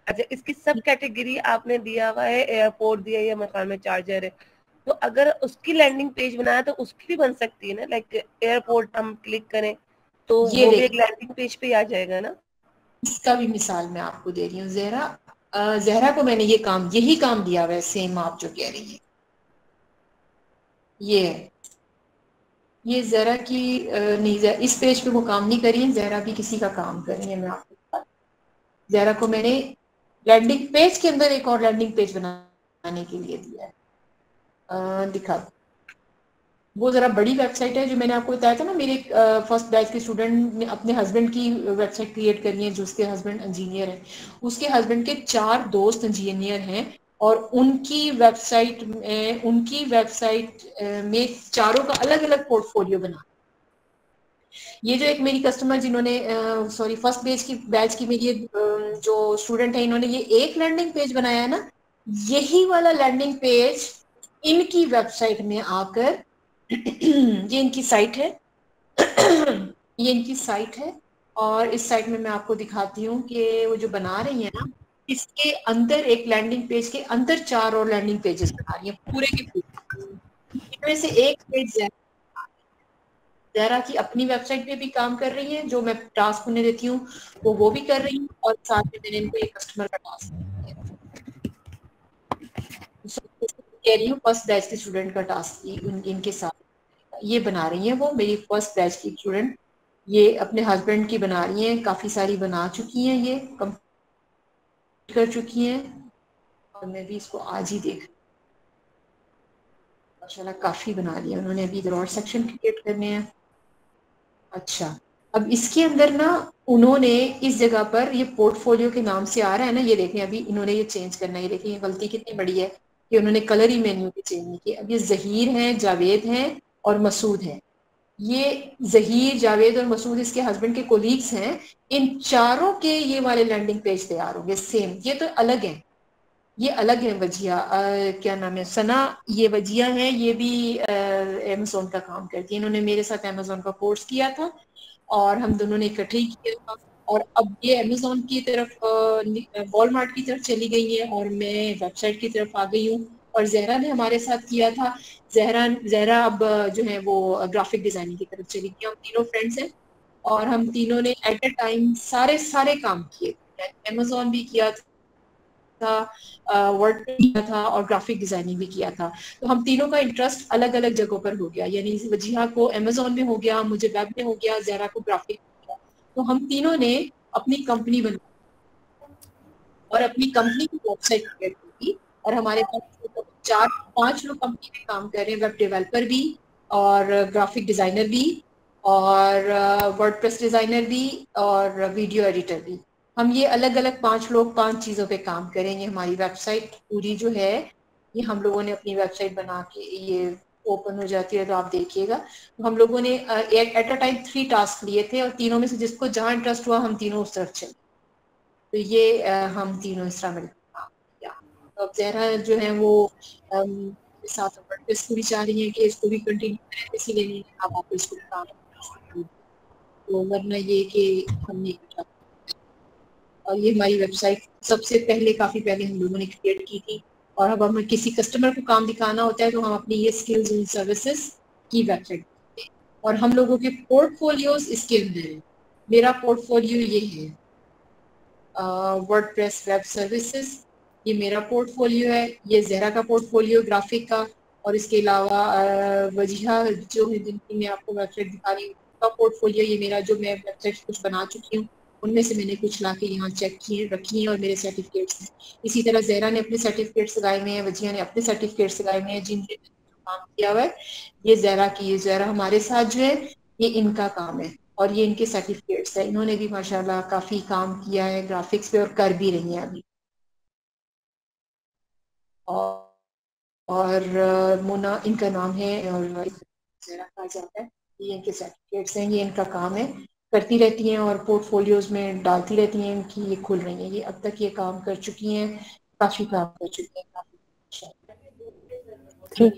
अच्छा इसकी सब कैटेगरी आपने दिया हुआ है, एयरपोर्ट दिया है या मकान चार्जर है, तो अगर उसकी लैंडिंग पेज बनाया तो उसकी भी बन सकती है ना, लाइक एयरपोर्ट हम क्लिक करें तो ये वो भी एक लैंडिंग पेज पे आ जाएगा ना? इसका भी मिसाल मैं आपको दे रही हूँ। जहरा जहरा को मैंने ये काम यही काम दिया हुआ है, सेम आप जो कह रही है ये ये जहरा की नहीं, जहरा इस पेज पे वो काम नहीं कर रही है, जहरा भी किसी का काम कर रही है। मैं आपको जहरा को मैंने लैंडिंग पेज के अंदर एक और लैंडिंग पेज बनाने के लिए दिया है, दिखा। वो जरा बड़ी वेबसाइट है जो मैंने आपको बताया था ना, मेरे फर्स्ट बैच के स्टूडेंट ने अपने हस्बैंड की वेबसाइट क्रिएट करी है, जो उसके हस्बैंड इंजीनियर है। उसके हस्बैंड के चार दोस्त इंजीनियर हैं और उनकी वेबसाइट में उनकी वेबसाइट में चारों का अलग अलग पोर्टफोलियो बना। ये जो एक मेरी कस्टमर जिन्होंने सॉरी फर्स्ट बैच की बैच की मेरी जो स्टूडेंट है, इन्होंने ये एक लैंडिंग पेज बनाया है ना, यही वाला लैंडिंग पेज इनकी वेबसाइट में आकर ये इनकी साइट है ये इनकी साइट है और इस साइट में मैं आपको दिखाती हूँ कि वो जो बना रही है ना, इसके अंदर एक लैंडिंग पेज के अंदर चार और लैंडिंग पेजेस बना रही है पूरे के पूरे। इनमें से एक पेज जहरा की अपनी वेबसाइट पे भी काम कर रही है, जो मैं टास्क उन्हें देती हूँ वो वो भी कर रही हूँ, और साथ में मैंने इनको एक कस्टमर का टास्क दिया। कह रही हूँ फर्स्ट बैच के स्टूडेंट का टास्क इन, इनके साथ ये बना रही हैं वो मेरी फर्स्ट बैच की स्टूडेंट, ये अपने हस्बैंड की बना रही हैं, काफ़ी सारी बना चुकी हैं, ये कंप्लीट कर चुकी हैं और मैं भी इसको आज ही देख माशाल्लाह काफ़ी बना लिया उन्होंने। अभी इधर और सेक्शन क्रिएट करने हैं। अच्छा अब इसके अंदर ना उन्होंने इस जगह पर ये पोर्टफोलियो के नाम से आ रहा है ना, ये देखें अभी इन्होंने ये चेंज करना है, ये देखें ये गलती कितनी बड़ी है कि उन्होंने कलर ही मेन्यू के चेंज नहीं किए। अब ये ज़हीर हैं, जावेद हैं और मसूद हैं, ये ज़हीर जावेद और मसूद इसके हस्बैंड के कोलीग्स हैं, इन चारों के ये वाले लैंडिंग पेज तैयार होंगे सेम। ये तो अलग हैं, ये अलग है वजिया आ, क्या नाम है सना, ये वजिया है, ये भी अमेज़ॉन का काम करती है, इन्होंने मेरे साथ अमेज़ॉन का कोर्स किया था और हम दोनों ने इकट्ठे ही किया था और अब ये अमेज़ॉन की तरफ वॉलमार्ट की तरफ चली गई है और मैं वेबसाइट की तरफ आ गई हूँ। और जहरा ने हमारे साथ किया था, जहरा जहरा अब जो है वो ग्राफिक डिज़ाइनिंग की तरफ चली गई। हम तीनों फ्रेंड्स हैं और हम तीनों ने एट अ टाइम सारे सारे काम किए, अमेज़ॉन भी किया था था वर्ड किया था और ग्राफिक डिजाइनिंग भी किया था। तो हम तीनों का इंटरेस्ट अलग अलग जगहों पर हो गया, यानी वजीहा को अमेज़ॉन में हो गया, मुझे वेब में हो गया, जहरा को ग्राफिक हो गया। तो हम तीनों ने अपनी कंपनी बनाई और अपनी कंपनी की वेबसाइट क्रिएट की और हमारे पास चार पांच लोग कंपनी में काम कर रहे हैं, वेब डेवलपर भी और ग्राफिक डिजाइनर भी और वर्डप्रेस डिजाइनर भी और वीडियो एडिटर भी। हम ये अलग अलग पांच लोग पांच चीज़ों पे काम करेंगे। हमारी वेबसाइट पूरी जो है ये हम लोगों ने अपनी वेबसाइट बना के ये ओपन हो जाती है तो आप देखिएगा। तो हम लोगों ने एक at a time three task लिए थे और तीनों में से जिसको जहाँ इंटरेस्ट हुआ हम तीनों उस तरफ चले। तो ये आ, हम तीनों इस तरह मिलकर तो अब जहरा जो है वो आम, साथ वर्डप्रेस को भी चाह रही है कि इसको भी कंटिन्यू करें, इसीलिए आप आपको इसको काम तो वरना ये कि हमने और ये हमारी वेबसाइट सबसे पहले काफ़ी पहले हम लोगों ने क्रिएट की थी और अब हमें किसी कस्टमर को काम दिखाना होता है तो हम अपनी ये स्किल्स एंड सर्विसेज की वेबसाइट और हम लोगों के पोर्टफोलियोज इसके अंदर हैं। मेरा पोर्टफोलियो ये है वर्डप्रेस वेब सर्विसेज, ये मेरा पोर्टफोलियो है, ये जहरा का पोर्टफोलियो ग्राफिक का और इसके अलावा वजीहा जो है जिनकी मैं आपको वेबसाइट दिखा रही हूँ उनका पोर्टफोलियो, ये मेरा जो मैं वेबसाइट कुछ बना चुकी हूँ उनमें से मैंने कुछ लाके यहाँ चेक किए रखी हैं और मेरे सर्टिफिकेट्स हैं। इसी तरह जहरा ने अपने सर्टिफिकेट्स लगाए हुए हैं, वजिया ने अपने सर्टिफिकेट्स लगाए हुए हैं जिनके काम किया हुआ है। ये जहरा की है, जहरा हमारे साथ जो है ये इनका काम है और ये इनके सर्टिफिकेट्स हैं। इन्होंने भी माशाल्लाह काफ़ी काम किया है ग्राफिक्स पे और कर भी रही हैं अभी। और, और मोना इनका नाम है और जहरा कहा जाता है, ये इनके सर्टिफिकेट्स हैं, ये इनका काम है, करती रहती हैं और पोर्टफोलियोज में डालती रहती हैं कि ये खुल रही हैं। ये अब तक ये काम कर चुकी हैं, काफ़ी काम कर चुकी हैं।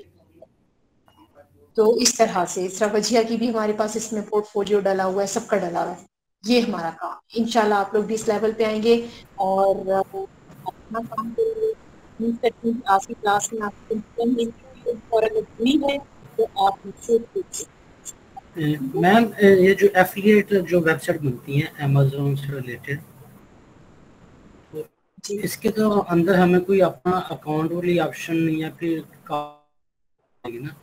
तो इस तरह से इस तरह वजिया की भी हमारे पास इसमें पोर्टफोलियो डाला हुआ है, सबका डाला हुआ है। ये हमारा काम, इंशाल्लाह आप लोग भी इस लेवल पे आएंगे और अपना काम करेंगे। आज की क्लास में आपको तो आप मुझसे मैम ये जो एफिलिएट जो वेबसाइट बनती है अमेज़न से रिलेटेड तो इसके तो अंदर हमें कोई अपना अकाउंट वाली ऑप्शन नहीं है फिर ना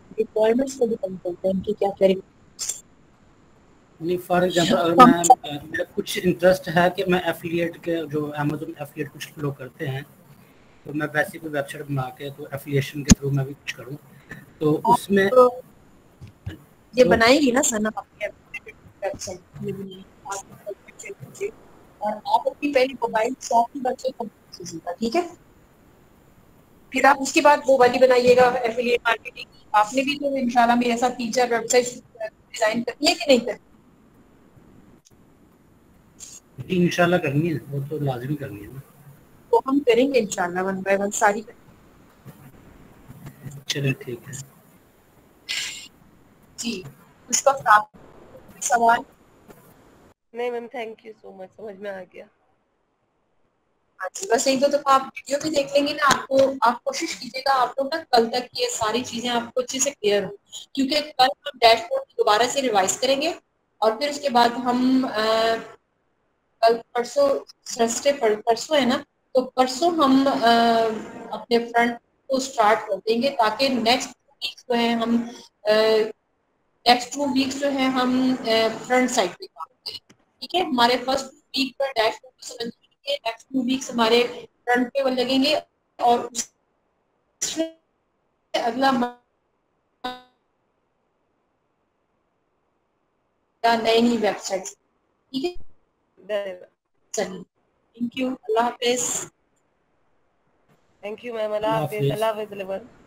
रिक्वायरमेंट्स पे डिपेंड करता है कि क्या करें। नहीं फॉर एग्जांपल अगर मैं मेरा कुछ इंटरेस्ट है कि मैं एफिलिएट के जो अमेज़न एफिलिएट कुछ लोग करते हैं तो मैं वैसे कोई वेबसाइट बना के तो एफिलिएशन के थ्रू मैं भी कुछ करूँ तो उसमें तो ये तो बनाएगी ना सना आपकी वेबसाइट ये बनाएगी और आप अपनी पहली मोबाइल शॉप की वेबसाइट बनाइएगा, ठीक है? फिर आप उसके बाद वो वाली बनाइएगा एफिलिएट मार्केटिंग। आपने भी तो इंशाल्लाह मेरे साथ तीन चार वेबसाइट डिजाइन करनी है कि नहीं करनी? इंशाल्लाह करनी है, वो तो लाजमी करनी है ना, तो हम करेंगे इंशाल्लाह वन बाय वन सारी। चलो ठीक है जी, उसका सवाल नहीं ma'am, thank you so much, समझ में आ गया। बस एक दो तो आप वीडियो भी देख लेंगे ना, आपको आप कोशिश कीजिएगा आप लोग ना कल तक ये सारी चीजें आपको अच्छे से क्लियर हो, क्योंकि कल हम डैशबोर्ड दोबारा से रिवाइज करेंगे और फिर उसके बाद हम आ, कल परसों थर्सडे परसों है ना तो परसों हम अपने फ्रंट को स्टार्ट कर देंगे ताकि नेक्स्ट वीक जो है हम नेक्स्ट टू वीक्स जो है हम फ्रंट साइड पे काम करें, ठीक है। हमारे फर्स्ट वीक पर डैश होम के नेक्स्ट टू वीक्स हमारे फ्रंट पे लगेंगे और अगला नई नई वेबसाइट, ठीक है। चलिए, थैंक यू, अल्लाह हाफिज। थैंक यू मैम, अल्लाह हाफिज, अल्लाह हाफिज।